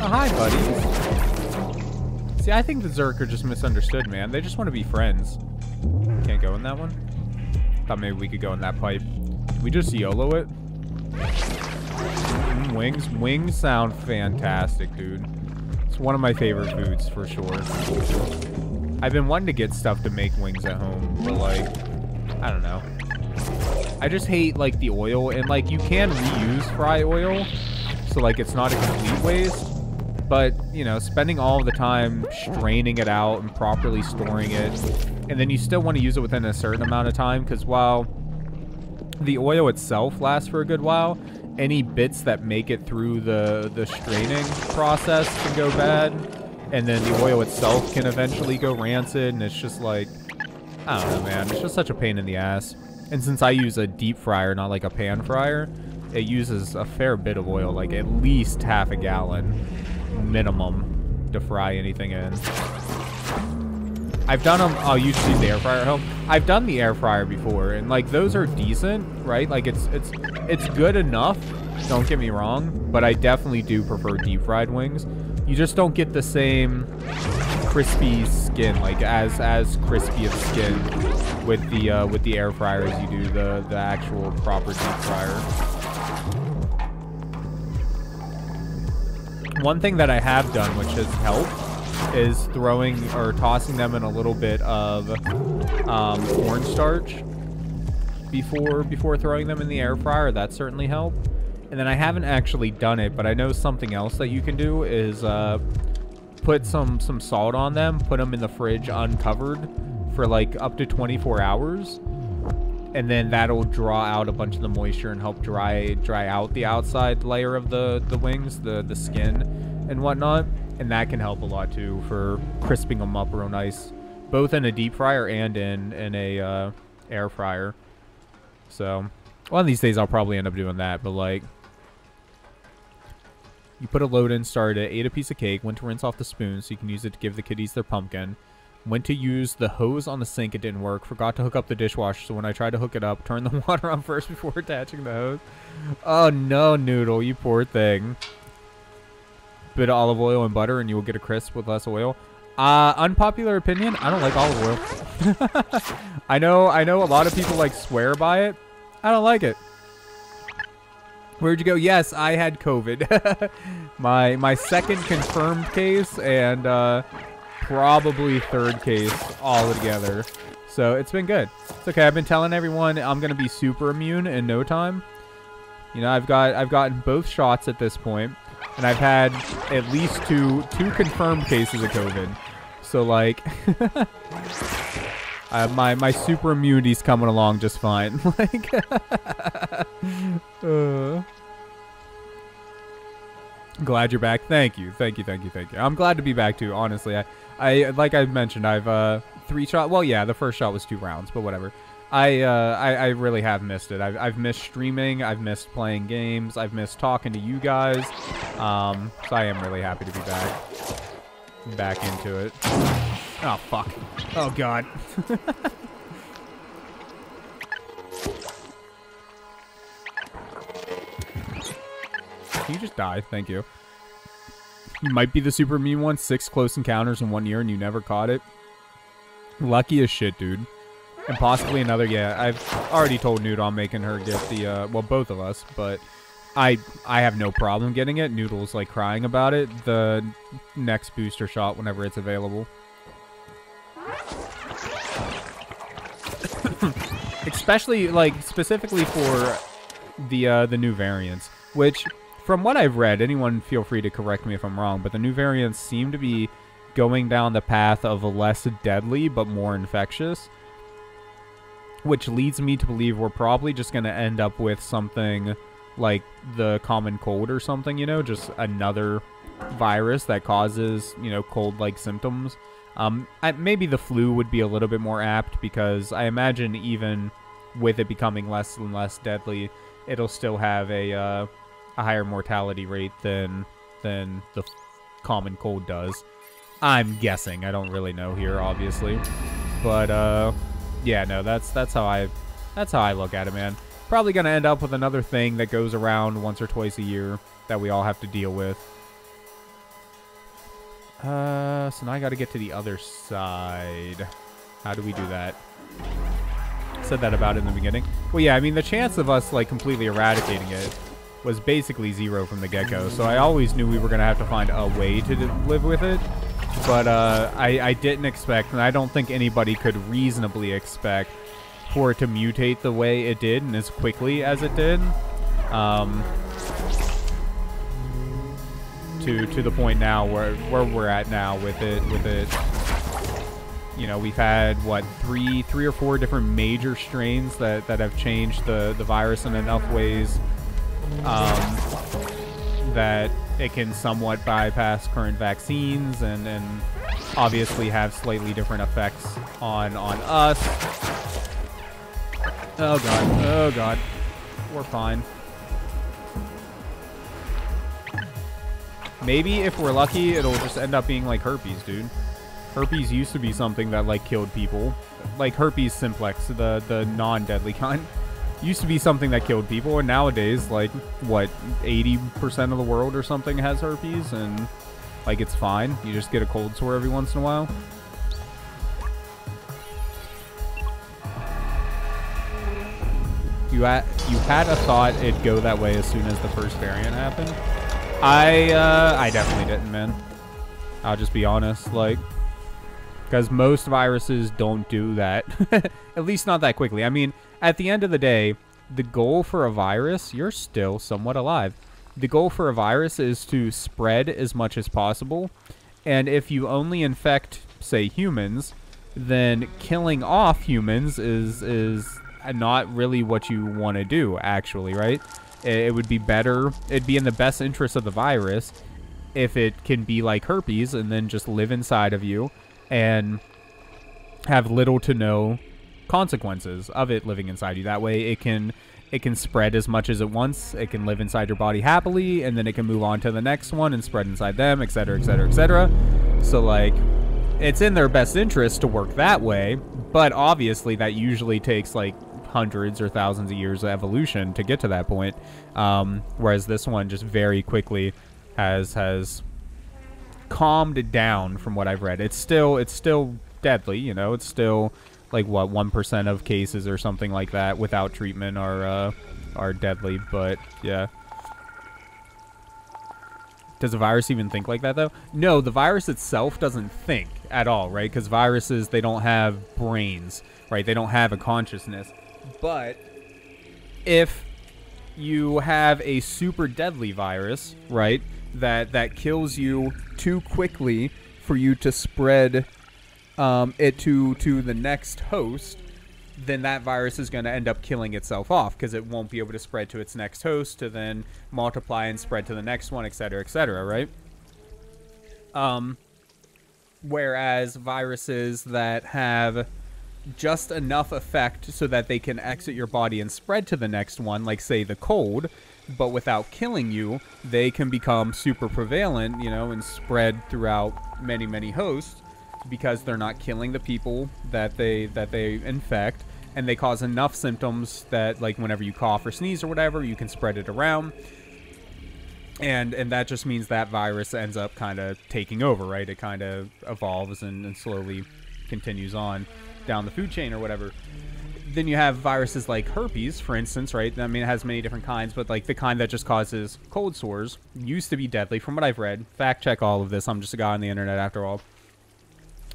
Oh, hi, buddy. See, I think the Zerk are just misunderstood, man. They just want to be friends. Can't go in that one? Thought maybe we could go in that pipe. Did we just YOLO it? Mm, wings. Wings sound fantastic, dude. It's one of my favorite foods, for sure. I've been wanting to get stuff to make wings at home, but, like, I don't know. I just hate, like, the oil. And, like, you can reuse fry oil, so, like, it's not a complete waste. But, you know, spending all the time straining it out and properly storing it, and then you still want to use it within a certain amount of time, because while the oil itself lasts for a good while, any bits that make it through the, the straining process can go bad, and then the oil itself can eventually go rancid, and it's just like, I don't know, man, it's just such a pain in the ass. And since I use a deep fryer, not like a pan fryer, it uses a fair bit of oil, like at least half a gallon. Minimum to fry anything in. I've done them. I'll usually use the air fryer at home. I've done the air fryer before, and like those are decent, right? Like it's it's it's good enough. Don't get me wrong, but I definitely do prefer deep fried wings. You just don't get the same crispy skin, like as as crispy of skin with the uh, with the air fryer as you do the the actual proper deep fryer. One thing that I have done, which has helped, is throwing or tossing them in a little bit of um, cornstarch before before throwing them in the air fryer. That certainly helped. And then I haven't actually done it, but I know something else that you can do is uh, put some some salt on them, put them in the fridge uncovered for like up to twenty-four hours, and then that'll draw out a bunch of the moisture and help dry dry out the outside layer of the, the wings, the, the skin and whatnot. And that can help a lot too for crisping them up real nice, both in a deep fryer and in, in a uh, air fryer. So One of these days I'll probably end up doing that, but like... You put a load in, started it, ate a piece of cake, went to rinse off the spoon so you can use it to give the kiddies their pumpkin, went to use the hose on the sink, it didn't work, forgot to hook up the dishwasher, so when I tried to hook it up, turned the water on first before attaching the hose. Oh no, Noodle, you poor thing. Bit of olive oil and butter and you will get a crisp with less oil. Uh, unpopular opinion, I don't like olive oil. I know, I know a lot of people like swear by it. I don't like it. Where'd you go? Yes, I had COVID. my my second confirmed case and uh, probably third case all together. So it's been good. It's okay. I've been telling everyone I'm gonna be super immune in no time. You know, I've got I've gotten both shots at this point, and I've had at least two two confirmed cases of COVID. So like, uh, my my super immunity's coming along just fine. Like. Uh, glad you're back. Thank you, thank you, thank you, thank you. I'm glad to be back too. Honestly, I, I like I mentioned, I've uh three shot. Well, yeah, the first shot was two rounds, but whatever. I, uh, I, I really have missed it. I've, I've missed streaming. I've missed playing games. I've missed talking to you guys. Um, so I am really happy to be back, back into it. Oh fuck. Oh god. Can you just die? Thank you. You might be the super immune one. Six close encounters in one year and you never caught it. Lucky as shit, dude. And possibly another. Yeah, I've already told Noodle I'm making her get the, uh, well, both of us, but I I have no problem getting it. Noodle's, like, crying about it. The next booster shot whenever it's available. Especially, like, specifically for the, uh, the new variants, which... From what I've read, anyone feel free to correct me if I'm wrong, but the new variants seem to be going down the path of a less deadly but more infectious, which leads me to believe we're probably just going to end up with something like the common cold or something, you know, just another virus that causes, you know, cold-like symptoms. Um, I, maybe the flu would be a little bit more apt because I imagine even with it becoming less and less deadly, it'll still have a... Uh, a higher mortality rate than than the common cold does. I'm guessing. I don't really know here, obviously, but uh, yeah, no, that's that's how I that's how I look at it, man. Probably gonna end up with another thing that goes around once or twice a year that we all have to deal with. Uh, so now I got to get to the other side. How do we do that? Said that about it in the beginning. Well, yeah, I mean the chance of us like completely eradicating it was basically zero from the get-go, so I always knew we were going to have to find a way to live with it, but uh, I, I didn't expect, and I don't think anybody could reasonably expect for it to mutate the way it did and as quickly as it did, um, to to the point now where where we're at now with it with it. You know, we've had, what, three three or four different major strains that that have changed the the virus in enough ways. Um, that it can somewhat bypass current vaccines and, and obviously have slightly different effects on, on us. Oh god, oh god. We're fine. Maybe if we're lucky, it'll just end up being like herpes, dude. Herpes used to be something that, like, killed people. Like, herpes simplex, the, the non-deadly kind. Used to be something that killed people, and nowadays, like, what, eighty percent of the world or something has herpes, and, like, it's fine. You just get a cold sore every once in a while. You had, you had a thought it'd go that way as soon as the first variant happened? I, uh, I definitely didn't, man. I'll just be honest, like... Because most viruses don't do that. At least not that quickly. I mean, at the end of the day, the goal for a virus, you're still somewhat alive. The goal for a virus is to spread as much as possible. And if you only infect, say, humans, then killing off humans is, is not really what you want to do, actually, right? It would be better, it'd be in the best interest of the virus if it can be like herpes and then just live inside of you and have little to no consequences of it living inside you. That way it can It can spread as much as it wants. It can live inside your body happily, and then it can move on to the next one and spread inside them, et cetera, et cetera, et cetera. So, like, it's in their best interest to work that way, but obviously that usually takes, like, hundreds or thousands of years of evolution to get to that point. Um, whereas this one just very quickly has has calmed down from what I've read. It's still it's still deadly, you know. It's still like what one percent of cases or something like that without treatment are uh, are deadly. But yeah, does a virus even think like that though? No, the virus itself doesn't think at all, right? Because viruses, they don't have brains, right? They don't have a consciousness. But if you have a super deadly virus, right, that that kills you too quickly for you to spread Um, it to to the next host, then that virus is going to end up killing itself off because it won't be able to spread to its next host to then multiply and spread to the next one, et cetera, et cetera, right? Um, whereas viruses that have just enough effect so that they can exit your body and spread to the next one, like say the cold, but without killing you, they can become super prevalent, you know, and spread throughout many, many hosts, because they're not killing the people that they that they infect, and they cause enough symptoms that, like, whenever you cough or sneeze or whatever, you can spread it around, and and that just means that virus ends up kind of taking over, right? It kind of evolves and, and slowly continues on down the food chain or whatever. Then you have viruses like herpes, for instance, right? I mean, it has many different kinds, but like the kind that just causes cold sores used to be deadly, from what I've read. Fact check all of this, I'm just a guy on the internet after all.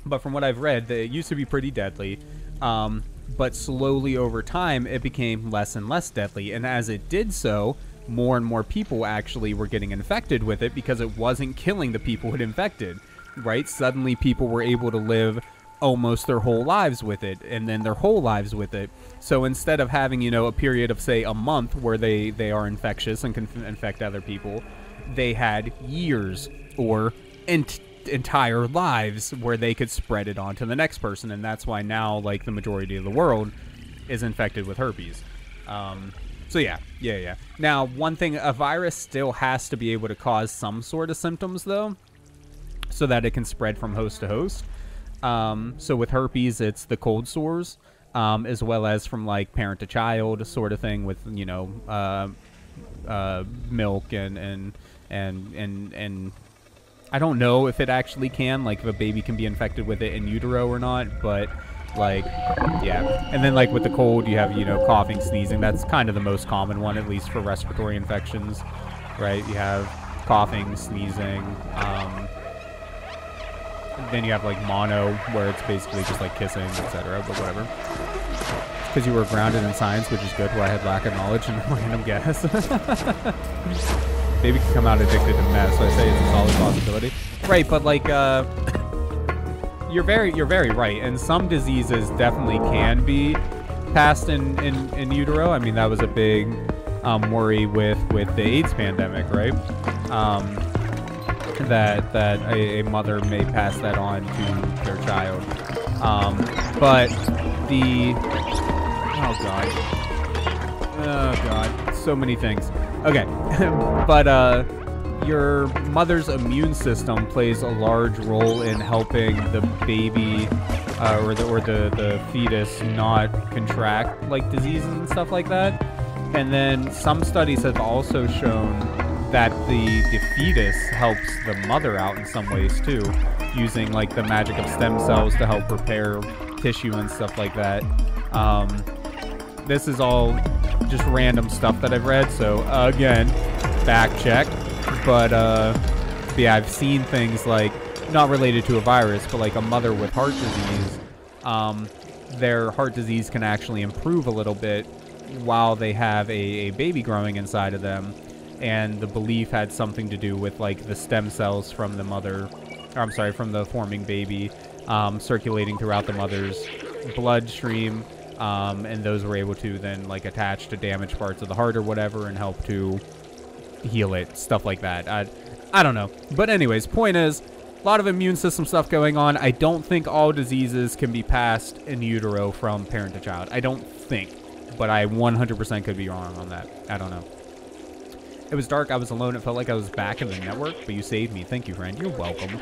But from what I've read, it used to be pretty deadly, um, but slowly over time, it became less and less deadly. And as it did so, more and more people actually were getting infected with it because it wasn't killing the people it infected, right? Suddenly, people were able to live almost their whole lives with it, and then their whole lives with it. So instead of having, you know, a period of, say, a month where they, they are infectious and can infect other people, they had years or ent- entire lives where they could spread it on to the next person. And that's why now, like, the majority of the world is infected with herpes. Um, so yeah, yeah, yeah. Now, one thing, a virus still has to be able to cause some sort of symptoms though, so that it can spread from host to host. Um, so with herpes, it's the cold sores, um, as well as from, like, parent to child sort of thing with, you know, uh, uh, milk and, and, and, and, and, I don't know if it actually can, like, if a baby can be infected with it in utero or not, but, like, yeah. And then, like, with the cold, you have, you know, coughing, sneezing. That's kind of the most common one, at least for respiratory infections, right? You have coughing, sneezing. Um, then you have, like, mono, where it's basically just, like, kissing, et cetera, but whatever. Because you were grounded in science, which is good, where I had lack of knowledge and random guess. Maybe can come out addicted to meth, so I say it's a solid possibility. Right, but like, uh, you're very, you're very right. And some diseases definitely can be passed in, in, in utero. I mean, that was a big um, worry with, with the AIDS pandemic, right? Um, that that a, a mother may pass that on to their child. Um, but the, oh God, oh God, so many things. Okay, but uh, your mother's immune system plays a large role in helping the baby uh, or, the, or the, the fetus not contract, like, diseases and stuff like that. And then some studies have also shown that the, the fetus helps the mother out in some ways too, using, like, the magic of stem cells to help repair tissue and stuff like that. Um, this is all just random stuff that I've read, so uh, again, back check. But uh, yeah, I've seen things like, not related to a virus, but like a mother with heart disease, um, their heart disease can actually improve a little bit while they have a, a baby growing inside of them, and the belief had something to do with, like, the stem cells from the mother, or I'm sorry, from the forming baby, um, circulating throughout the mother's bloodstream. Um, and those were able to then, like, attach to damaged parts of the heart or whatever and help to heal it, stuff like that. I, I don't know. But anyways, point is, a lot of immune system stuff going on. I don't think all diseases can be passed in utero from parent to child. I don't think. but I one hundred percent could be wrong on that. I don't know. It was dark, I was alone, it felt like I was back in the network, but you saved me. Thank you, friend. You're welcome.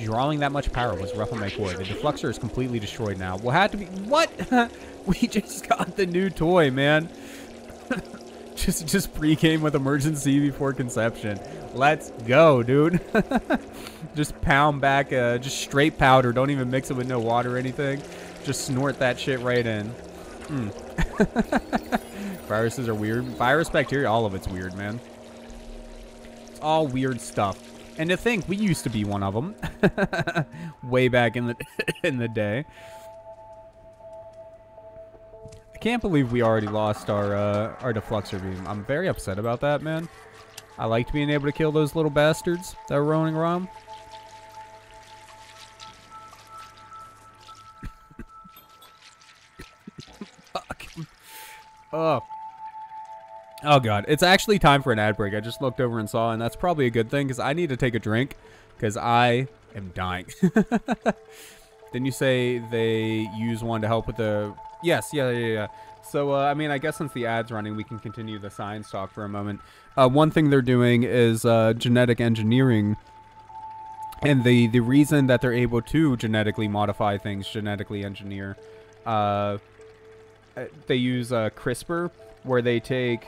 Drawing that much power was rough on my core. The defluxor is completely destroyed now. We'll have to be... What? We just got the new toy, man. just just pregame with emergency before conception. Let's go, dude. Just pound back, uh, just straight powder. Don't even mix it with no water or anything. Just snort that shit right in. Mm. Viruses are weird. Virus, bacteria, all of it's weird, man. It's all weird stuff. And to think, we used to be one of them. Way back in the in the day. I can't believe we already lost our uh, our defluxor beam. I'm very upset about that, man. I liked being able to kill those little bastards that were roaming around. Fuck. Oh. Oh, God. It's actually time for an ad break. I just looked over and saw, and that's probably a good thing, because I need to take a drink, because I am dying. Didn't you say they use one to help with the... Yes, yeah, yeah, yeah. So, uh, I mean, I guess since the ad's running, we can continue the science talk for a moment. Uh, one thing they're doing is uh, genetic engineering, and the, the reason that they're able to genetically modify things, genetically engineer, uh, they use uh, CRISPR, where they take...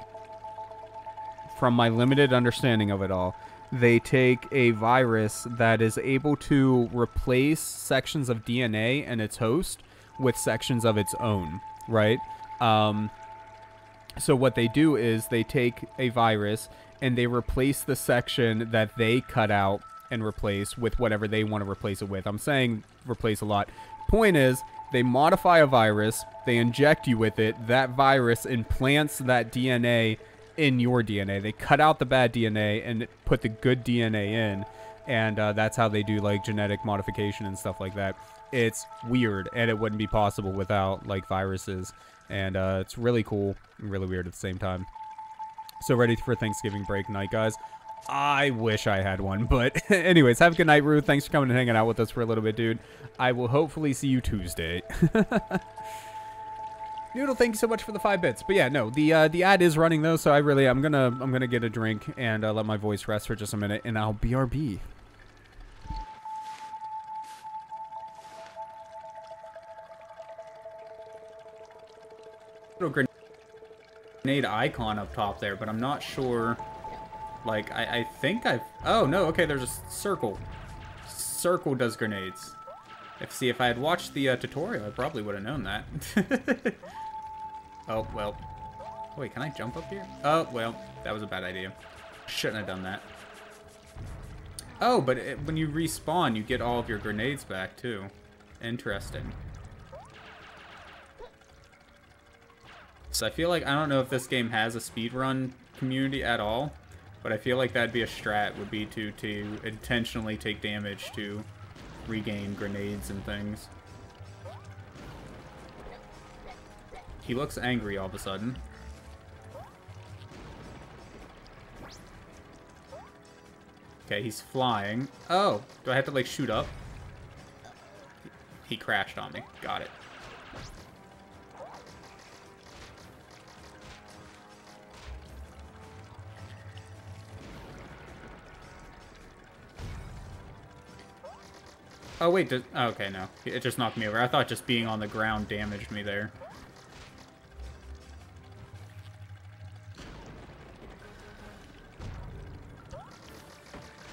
From my limited understanding of it all, they take a virus that is able to replace sections of D N A in its host with sections of its own, right? Um, so what they do is they take a virus and they replace the section that they cut out and replace with whatever they want to replace it with. I'm saying replace a lot. Point is, they modify a virus, they inject you with it, that virus implants that D N A in your D N A. They cut out the bad D N A and put the good D N A in, and uh, that's how they do like genetic modification and stuff like that. It's weird, and it wouldn't be possible without like viruses, and uh, it's really cool and really weird at the same time. So ready for Thanksgiving break night, guys. I wish I had one, but anyways, have a good night, Rue. Thanks for coming and hanging out with us for a little bit, dude. I will hopefully see you Tuesday. Noodle, thank you so much for the five bits. But yeah, no, the uh, the ad is running though, so I really, I'm gonna, I'm gonna get a drink and uh, let my voice rest for just a minute, and I'll B R B. Little grenade icon up top there, but I'm not sure. Like, I, I think I've. Oh no, okay, there's a circle. Circle does grenades. If see, if I had watched the uh, tutorial, I probably would have known that. Oh, well. Wait, can I jump up here? Oh, well, that was a bad idea. Shouldn't have done that. Oh, but it, when you respawn, you get all of your grenades back, too. Interesting. So I feel like, I don't know if this game has a speedrun community at all, but I feel like that'd be a strat, would be to, to intentionally take damage to regain grenades and things. He looks angry all of a sudden. Okay, he's flying. Oh, do I have to, like, shoot up? He crashed on me. Got it. Oh, wait. Does, okay, no. It just knocked me over. I thought just being on the ground damaged me there.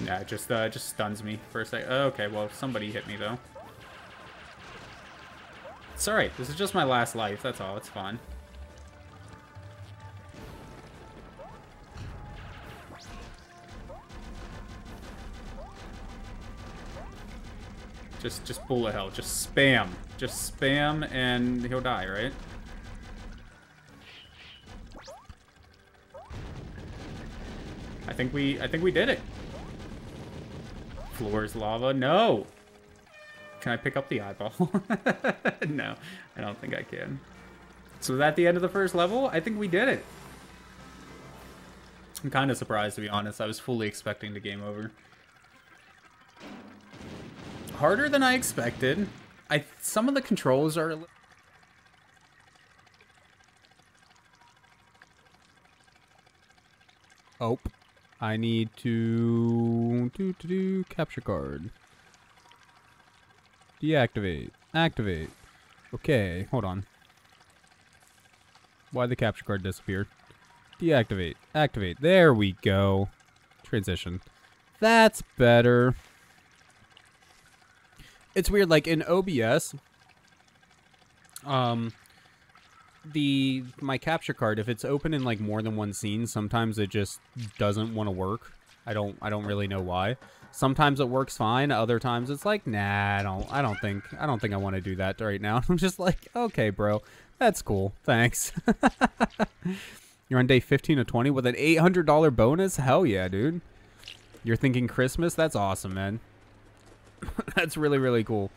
Yeah, it just, uh, just stuns me for a sec. Okay, well, somebody hit me, though. It's alright. This is just my last life. That's all. It's fine. Just, just bullet hell. Just spam. Just spam and he'll die, right? I think we, I think we did it. Floor's lava. No! Can I pick up the eyeball? No, I don't think I can. So was that the end of the first level? I think we did it. I'm kind of surprised, to be honest. I was fully expecting the game over. Harder than I expected. I some of the controls are... Oh, I need to do, do, do capture card. Deactivate. Activate. Okay, hold on. Why'd the capture card disappear? Deactivate. Activate. There we go. Transition. That's better. It's weird, like in O B S, um, the my capture card, if it's open in like more than one scene, sometimes it just doesn't want to work. I don't, I don't really know why. Sometimes it works fine. Other times it's like, nah, I don't, I don't think, I don't think I want to do that right now. I'm just like, okay, bro, that's cool. Thanks. You're on day fifteen of twenty with an eight hundred dollar bonus. Hell yeah, dude. You're thinking Christmas? That's awesome, man. That's really, really cool.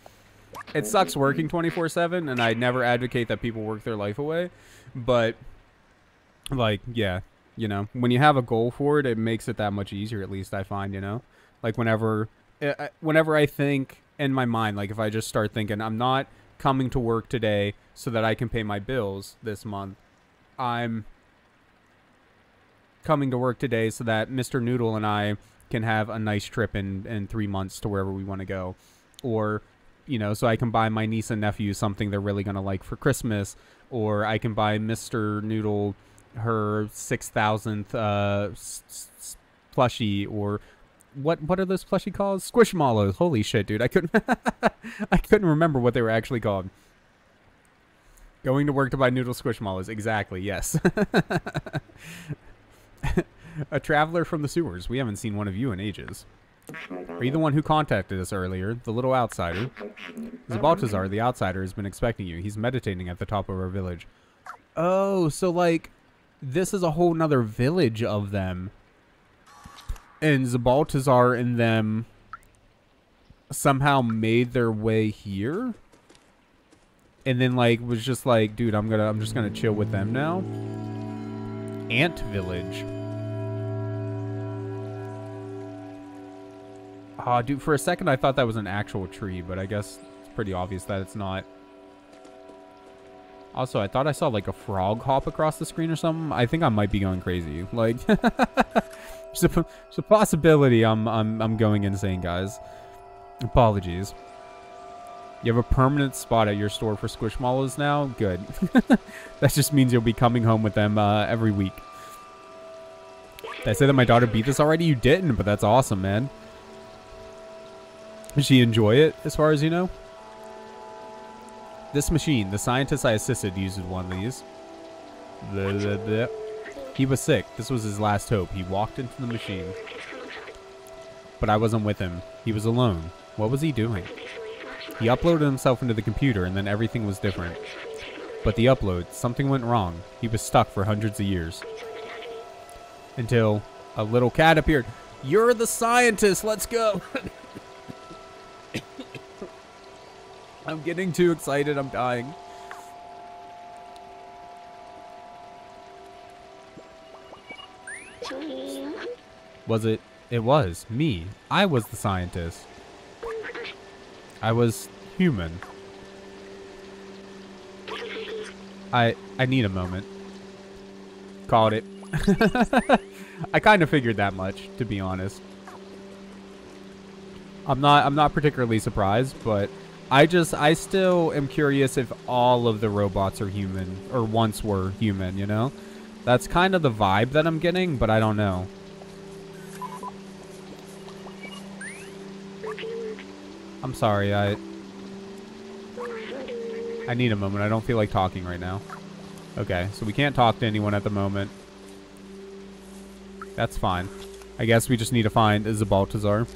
It sucks working twenty-four seven, and I never advocate that people work their life away. But, like, yeah, you know, when you have a goal for it, it makes it that much easier, at least I find, you know? Like, whenever, whenever I think in my mind, like, if I just start thinking, I'm not coming to work today so that I can pay my bills this month, I'm coming to work today so that Mister Noodle and I can have a nice trip in, in three months to wherever we want to go. Or, you know, so I can buy my niece and nephew something they're really going to like for Christmas. Or I can buy Mister Noodle her six thousandth uh, plushie, or what what are those plushie called? Squishmallows. Holy shit, dude. I couldn't I couldn't remember what they were actually called. Going to work to buy Noodle Squishmallows. Exactly, yes. A traveler from the sewers. We haven't seen one of you in ages. Are you the one who contacted us earlier? The little outsider. Zabaltazar, the outsider, has been expecting you. He's meditating at the top of our village. Oh, so like, this is a whole nother village of them. And Zabaltazar and them somehow made their way here? And then like, was just like, dude, I'm gonna, I'm just gonna chill with them now? Ant village. Ah, uh, dude, for a second I thought that was an actual tree, but I guess it's pretty obvious that it's not. Also, I thought I saw, like, a frog hop across the screen or something. I think I might be going crazy. Like, it's, a, it's a possibility I'm, I'm, I'm going insane, guys. Apologies. You have a permanent spot at your store for Squishmallows now? Good. That just means you'll be coming home with them uh, every week. Did I say that my daughter beat this already? You didn't, but that's awesome, man. Does she enjoy it, as far as you know? This machine, the scientist I assisted used one of these. Blah, blah, blah. He was sick. This was his last hope. He walked into the machine. But I wasn't with him. He was alone. What was he doing? He uploaded himself into the computer, and then everything was different. But the upload, something went wrong. He was stuck for hundreds of years. Until a little cat appeared. You're the scientist! Let's go! I'm getting too excited. I'm dying. Was it? It was me. I was the scientist. I was human. I I need a moment. Called it. I kind of figured that much, to be honest. I'm not I'm not particularly surprised, but I just, I still am curious if all of the robots are human, or once were human, you know? That's kind of the vibe that I'm getting, but I don't know. I'm sorry, I... I need a moment, I don't feel like talking right now. Okay, so we can't talk to anyone at the moment. That's fine. I guess we just need to find Zabaltazar.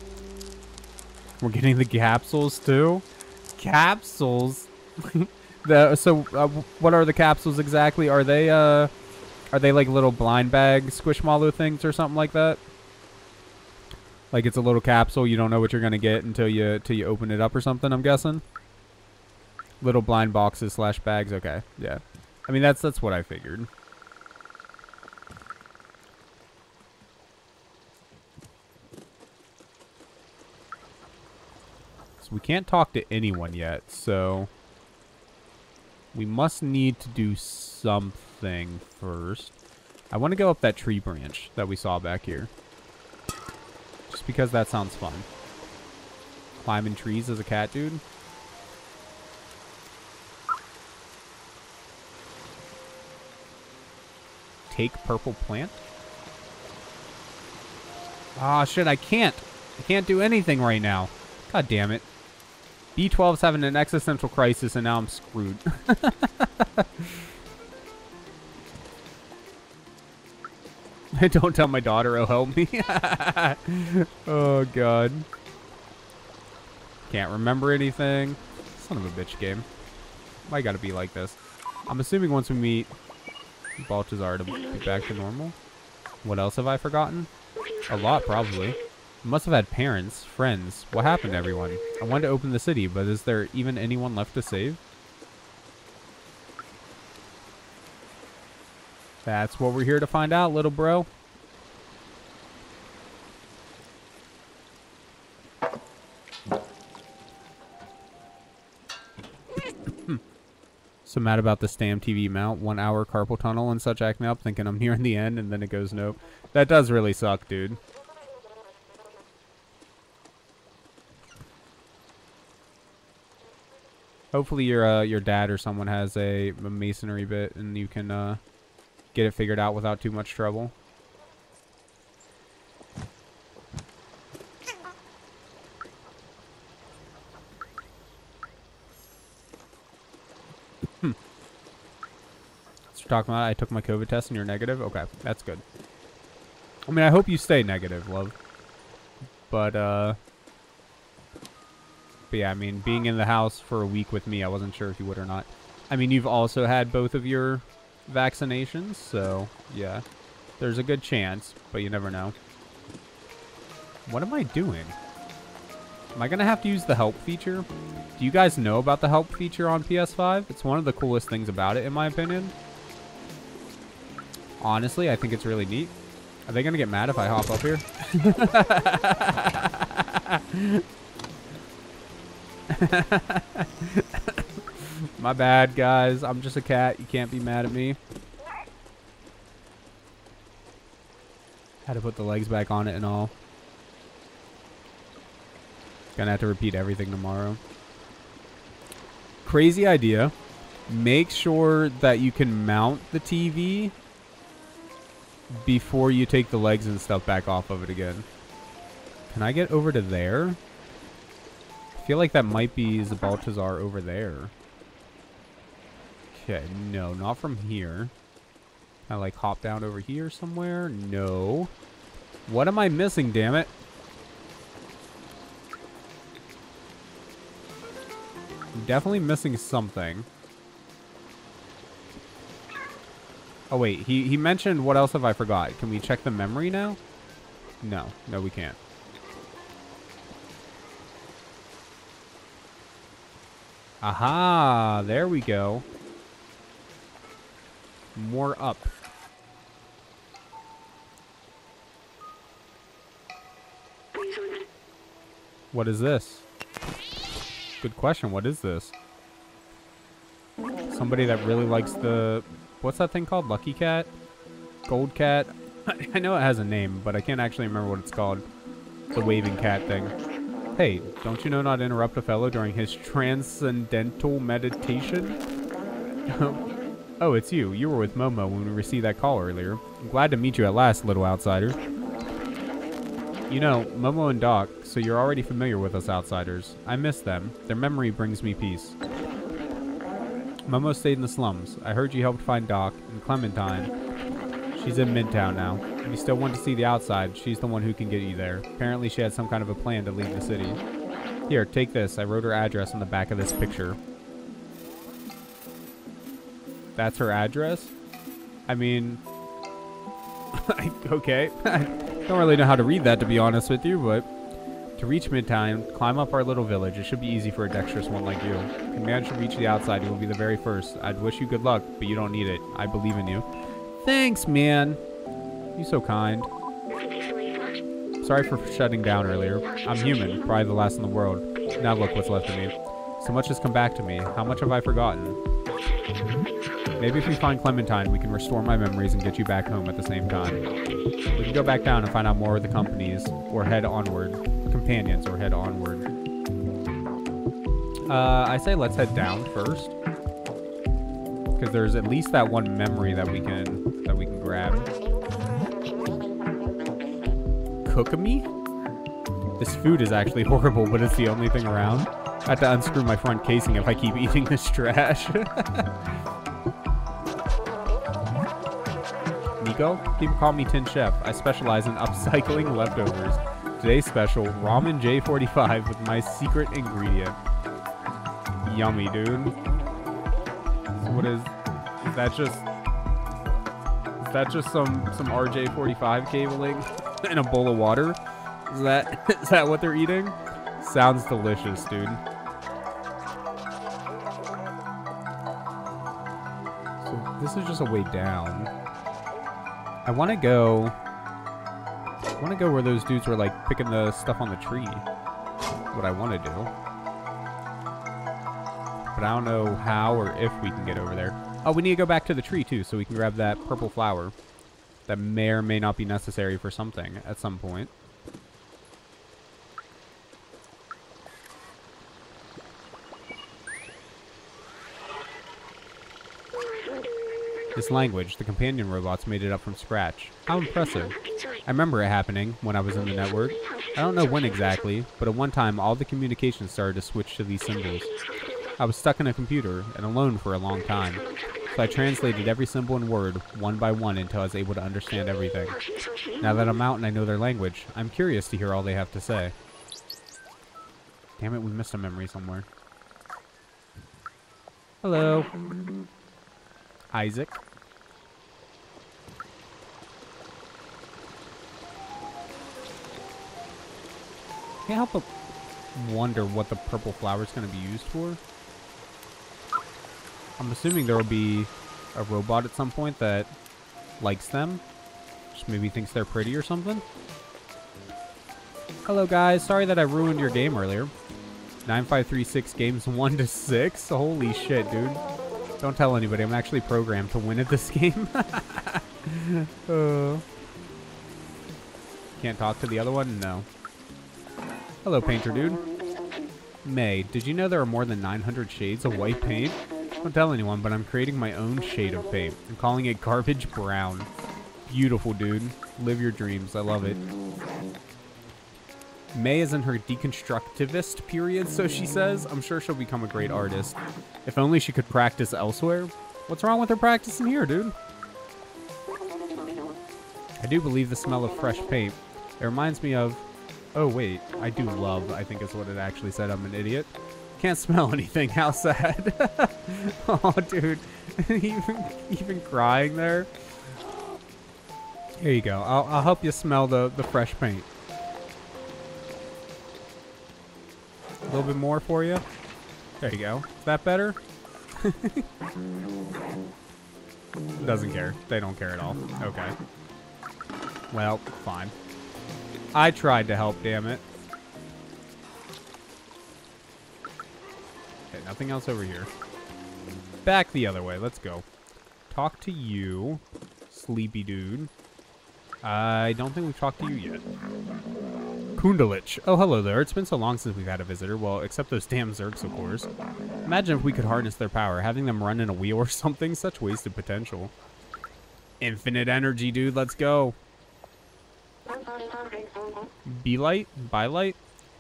We're getting the capsules too? Capsules. the so uh, what are the capsules exactly? Are they uh are they like little blind bag Squishmallow things or something like that? Like it's a little capsule, you don't know what you're gonna get until you until you open it up or something, I'm guessing. Little blind boxes slash bags, okay. Yeah. I mean that's that's what I figured. We can't talk to anyone yet, so we must need to do something first. I want to go up that tree branch that we saw back here. Just because that sounds fun. Climbing trees as a cat, dude. Take purple plant. Ah, shit, I can't. I can't do anything right now. God damn it. B twelve's having an existential crisis and now I'm screwed. Don't tell my daughter, oh help me. Oh god. Can't remember anything. Son of a bitch game. Why gotta be like this? I'm assuming once we meet Baltazar to be back to normal. What else have I forgotten? A lot, probably. I must have had parents, friends. What happened to everyone? I wanted to open the city, but is there even anyone left to save? That's what we're here to find out, little bro. So mad about the Stam T V mount, one hour carpal tunnel and such, acting up, thinking I'm nearing the end, and then it goes nope. That does really suck, dude. Hopefully your uh, your dad or someone has a, a masonry bit and you can uh, get it figured out without too much trouble. Hmm. That's what you're talking about. I took my COVID test and you're negative. Okay, that's good. I mean, I hope you stay negative, love. But uh, but yeah, I mean, being in the house for a week with me, I wasn't sure if you would or not. I mean, you've also had both of your vaccinations, so yeah, there's a good chance, but you never know. What am I doing? Am I gonna have to use the help feature? Do you guys know about the help feature on P S five? It's one of the coolest things about it, in my opinion. Honestly, I think it's really neat. Are they gonna get mad if I hop up here? My bad, guys. I'm just a cat. You can't be mad at me. Had to put the legs back on it and all. Gonna have to repeat everything tomorrow. Crazy idea. Make sure that you can mount the T V before you take the legs and stuff back off of it again. Can I get over to there? I feel like that might be the Baltazar over there. Okay, no, not from here. Can I like hop down over here somewhere? No. What am I missing, damn it? I'm definitely missing something. Oh wait, he, he mentioned what else have I forgot? Can we check the memory now? No, no we can't. Aha, there we go. More up. What is this? Good question, what is this? Somebody that really likes the... What's that thing called? Lucky Cat? Gold Cat? I know it has a name, but I can't actually remember what it's called. The waving cat thing. Hey, don't you know not to interrupt a fellow during his transcendental meditation? Oh, it's you. You were with Momo when we received that call earlier. I'm glad to meet you at last, little outsider. You know, Momo and Doc, so you're already familiar with us outsiders. I miss them. Their memory brings me peace. Momo stayed in the slums. I heard you helped find Doc and Clementine. She's in Midtown now. If you still want to see the outside, she's the one who can get you there. Apparently she had some kind of a plan to leave the city. Here, take this. I wrote her address on the back of this picture. That's her address? I mean, okay. I don't really know how to read that, to be honest with you, but... To reach Midtown, climb up our little village. It should be easy for a dexterous one like you. If you manage to reach the outside, you will be the very first. I'd wish you good luck, but you don't need it. I believe in you. Thanks, man. You're so kind. Sorry for shutting down earlier. I'm human, probably the last in the world. Now look what's left of me. So much has come back to me. How much have I forgotten? Maybe if we find Clementine, we can restore my memories and get you back home at the same time. We can go back down and find out more of the companies, or head onward. Companions, or head onward. Uh, I say let's head down first. Because there's at least that one memory that we can, that we can grab. Kokomi? This food is actually horrible, but it's the only thing around. I have to unscrew my front casing if I keep eating this trash. Nico? People call me Tin Chef. I specialize in upcycling leftovers. Today's special, Ramen J forty-five with my secret ingredient. Yummy, dude. So what is... Is that just... Is that just some, some R J forty-five cabling in a bowl of water? Is that, is that what they're eating? Sounds delicious, dude. So this is just a way down. I want to go... I want to go where those dudes were, like, picking the stuff on the tree. What I want to do. But I don't know how or if we can get over there. Oh, we need to go back to the tree, too, so we can grab that purple flower. That may or may not be necessary for something at some point. This language, the companion robots made it up from scratch. How impressive. I remember it happening when I was in the network. I don't know when exactly, but at one time all the communications started to switch to these symbols. I was stuck in a computer and alone for a long time. So I translated every symbol and word one by one until I was able to understand everything. Now that I'm out and I know their language, I'm curious to hear all they have to say. Damn it, we missed a memory somewhere. Hello. Isaac. Can't help but wonder what the purple flower is going to be used for. I'm assuming there will be a robot at some point that likes them. Just maybe thinks they're pretty or something. Hello, guys. Sorry that I ruined your game earlier. nine five three six games one to six. Holy shit, dude. Don't tell anybody. I'm actually programmed to win at this game. uh, can't talk to the other one? No. Hello, painter dude. May, did you know there are more than nine hundred shades of white paint? Don't tell anyone, but I'm creating my own shade of paint. I'm calling it garbage brown. Beautiful, dude. Live your dreams. I love it. May is in her deconstructivist period, so she says. I'm sure she'll become a great artist. If only she could practice elsewhere. What's wrong with her practicing here, dude? I do believe the smell of fresh paint. It reminds me of... Oh, wait. I do love, I think is what it actually said. I'm an idiot. Can't smell anything. How sad. Oh, dude. even, even crying there. Here you go. I'll, I'll help you smell the, the fresh paint. A little bit more for you. There you go. Is that better? Doesn't care. They don't care at all. Okay. Well, fine. I tried to help, damn it. Okay, nothing else over here. Back the other way. Let's go. Talk to you, sleepy dude. I don't think we've talked to you yet. Kundalich. Oh, hello there. It's been so long since we've had a visitor. Well, except those damn Zergs, of course. Imagine if we could harness their power. Having them run in a wheel or something. Such wasted potential. Infinite energy, dude. Let's go. Beelight? Bylight?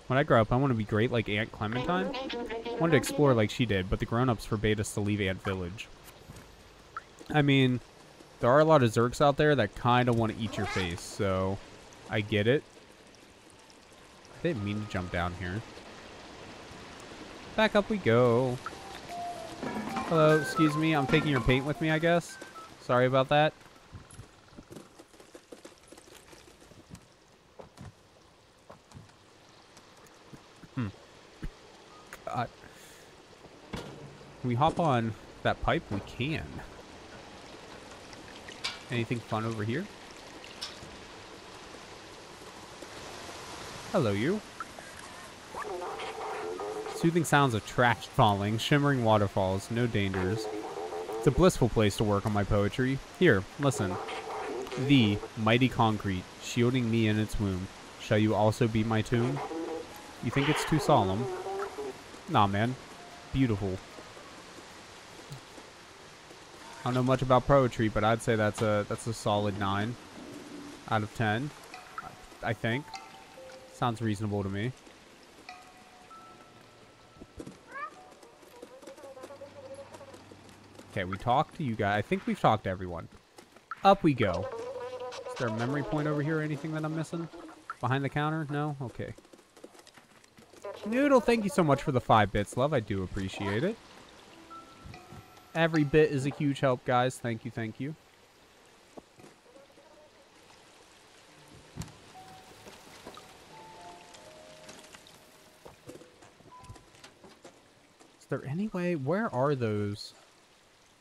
When I grow up, I want to be great like Aunt Clementine. I wanted to explore like she did, but the grown-ups forbade us to leave Ant Village. I mean, there are a lot of Zergs out there that kind of want to eat your face, so I get it. I didn't mean to jump down here. Back up we go. Hello, excuse me, I'm taking your paint with me, I guess. Sorry about that. God. Can we hop on that pipe? We can. Anything fun over here? Hello, you. Soothing sounds of trash falling, shimmering waterfalls, no dangers. It's a blissful place to work on my poetry. Here, listen. Thee, mighty concrete, shielding me in its womb. Shall you also be my tomb? You think it's too solemn? Nah, man. Beautiful. I don't know much about poetry, but I'd say that's a that's a solid nine out of ten. I think sounds reasonable to me. Okay, we talked to you guys. I think we've talked to everyone. Up we go. Is there a memory point over here or anything that I'm missing? Behind the counter? No? Okay. Noodle, thank you so much for the five bits, love. I do appreciate it. Every bit is a huge help, guys. Thank you, thank you. Is there any way? Where are those?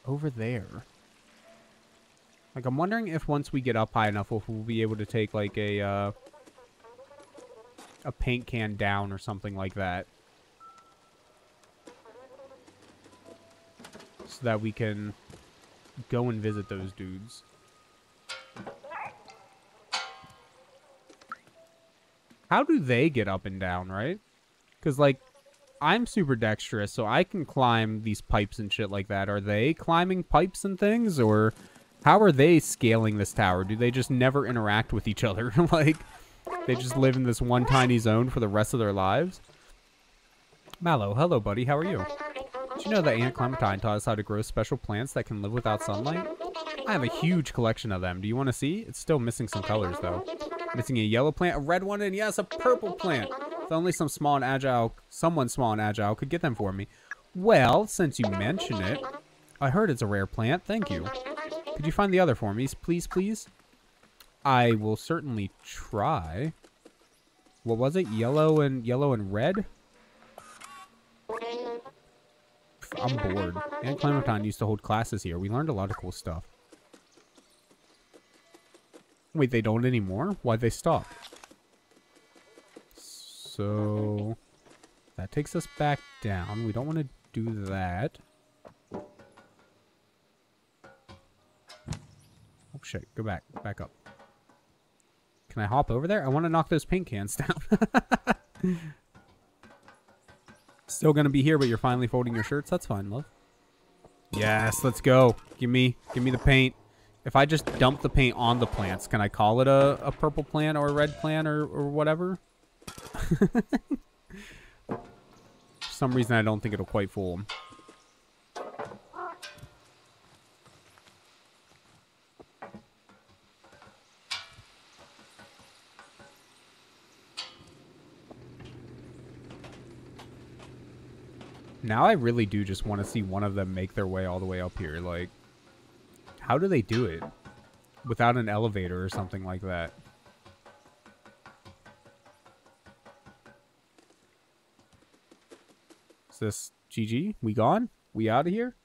Over there. Like, I'm wondering if once we get up high enough, if we'll be able to take, like, a, uh... a paint can down or something like that. So that we can go and visit those dudes. How do they get up and down, right? Because, like, I'm super dexterous, so I can climb these pipes and shit like that. Are they climbing pipes and things, or how are they scaling this tower? Do they just never interact with each other? Like, they just live in this one tiny zone for the rest of their lives? Mallow, hello, buddy. How are you? Did you know that Aunt Clementine taught us how to grow special plants that can live without sunlight? I have a huge collection of them. Do you want to see? It's still missing some colors, though. Missing a yellow plant, a red one, and yes, a purple plant. If only some small and agile, someone small and agile could get them for me. Well, since you mention it, I heard it's a rare plant. Thank you. Could you find the other for me, please, please? I will certainly try. What was it? Yellow and yellow and red? I'm bored. Aunt Clementine used to hold classes here. We learned a lot of cool stuff. Wait, they don't anymore? Why'd they stop? So that takes us back down. We don't want to do that. Oh shit, go back. Back up. Can I hop over there? I want to knock those paint cans down. Still gonna be here, but you're finally folding your shirts. That's fine, love. Yes, let's go. Give me, give me the paint. If I just dump the paint on the plants, can I call it a, a purple plant or a red plant or, or whatever? For some reason, I don't think it'll quite fool them. Now I really do just want to see one of them make their way all the way up here. Like, how do they do it without an elevator or something like that? Is this G G? We gone? We out of here?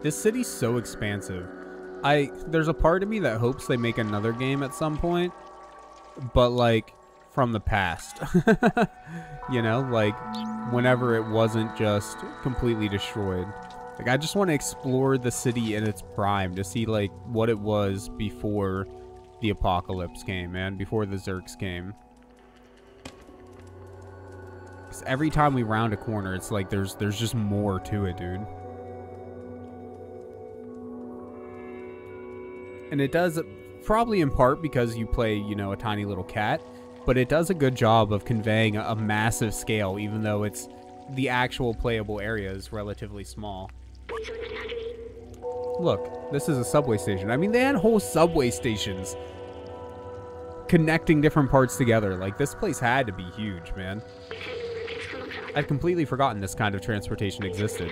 This city's so expansive. I there's a part of me that hopes they make another game at some point, but like from the past. You know, like whenever it wasn't just completely destroyed. Like I just want to explore the city in its prime to see like what it was before the apocalypse came, man, before the Zerks came. Cause every time we round a corner, it's like there's there's just more to it, dude. And it does, probably in part because you play, you know, a tiny little cat, but it does a good job of conveying a massive scale, even though it's the actual playable area is relatively small. Look, this is a subway station. I mean, they had whole subway stations connecting different parts together. Like, this place had to be huge, man. I'd completely forgotten this kind of transportation existed.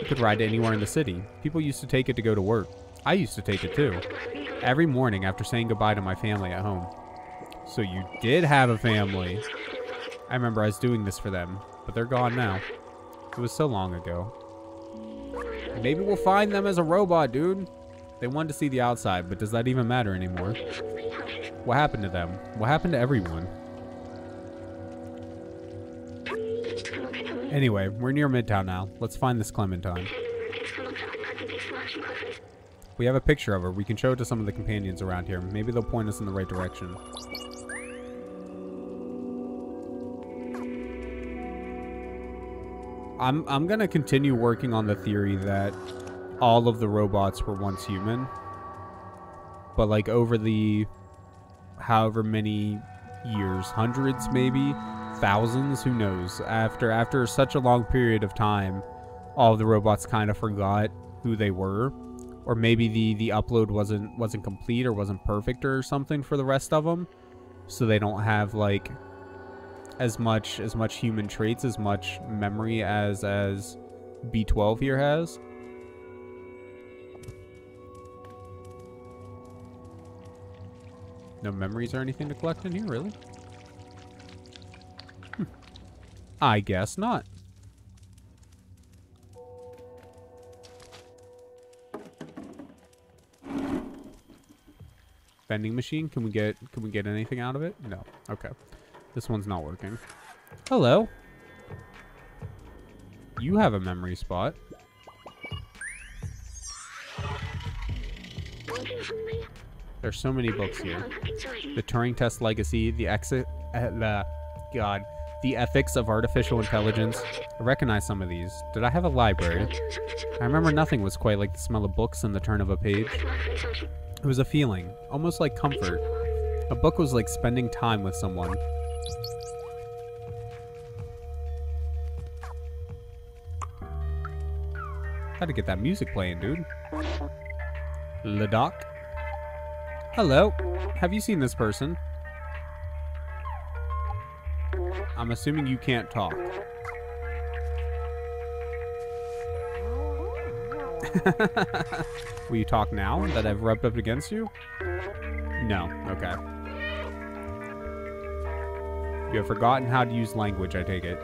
You could ride to anywhere in the city. People used to take it to go to work. I used to take it too, every morning after saying goodbye to my family at home. So you did have a family. I remember I was doing this for them, but they're gone now. It was so long ago. Maybe we'll find them as a robot, dude. They wanted to see the outside, but does that even matter anymore? What happened to them? What happened to everyone? Anyway, we're near Midtown now. Let's find this Clementine. We have a picture of her. We can show it to some of the companions around here. Maybe they'll point us in the right direction. I'm, I'm gonna continue working on the theory that all of the robots were once human. But like over the however many years, hundreds maybe, thousands, who knows, after after such a long period of time, all of the robots kind of forgot who they were, or maybe the the upload wasn't wasn't complete or wasn't perfect or something for the rest of them, so they don't have like as much as much human traits, as much memory as as B twelve here has. No memories or anything to collect in here, really? Hm. I guess not. Vending machine, can we get can we get anything out of it? No. Okay. This one's not working. Hello. You have a memory spot. There's so many books here. The Turing Test Legacy, the exit, uh, the God, the Ethics of Artificial Intelligence. I recognize some of these. Did I have a library? I remember nothing was quite like the smell of books in the turn of a page. It was a feeling, almost like comfort. A book was like spending time with someone. Had to get that music playing, dude. Ledoc. Hello. Have you seen this person? I'm assuming you can't talk. Will you talk now that I've rubbed up against you? No. Okay. You have forgotten how to use language, I take it.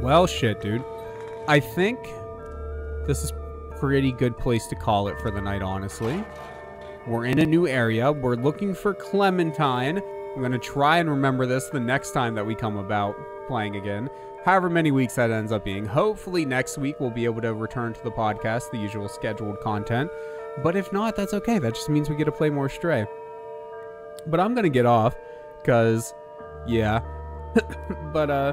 Well, shit, dude. I think this is a pretty good place to call it for the night, honestly. We're in a new area. We're looking for Clementine. I'm going to try and remember this the next time that we come about playing again. However many weeks that ends up being. Hopefully next week we'll be able to return to the podcast, the usual scheduled content. But if not, that's okay. That just means we get to play more Stray. But I'm going to get off because, yeah. but, uh...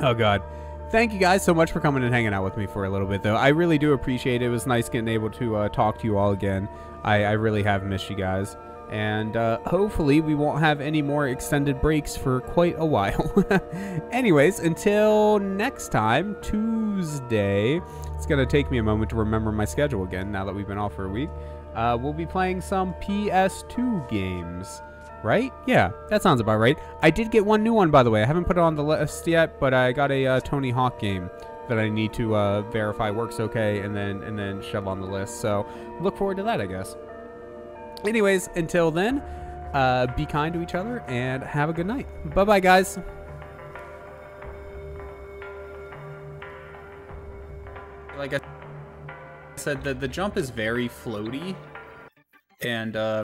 Oh, God. Thank you guys so much for coming and hanging out with me for a little bit, though. I really do appreciate it. It was nice getting able to uh, talk to you all again. I, I really have missed you guys. And uh, hopefully we won't have any more extended breaks for quite a while. Anyways, until next time, Tuesday. It's going to take me a moment to remember my schedule again now that we've been off for a week. Uh, we'll be playing some P S two games. Right? Yeah, that sounds about right. I did get one new one, by the way. I haven't put it on the list yet, but I got a uh, Tony Hawk game that I need to uh, verify works okay and then and then shove on the list. So look forward to that, I guess. Anyways, until then, uh, be kind to each other and have a good night. Bye-bye, guys. Like I said, the, the jump is very floaty and... Uh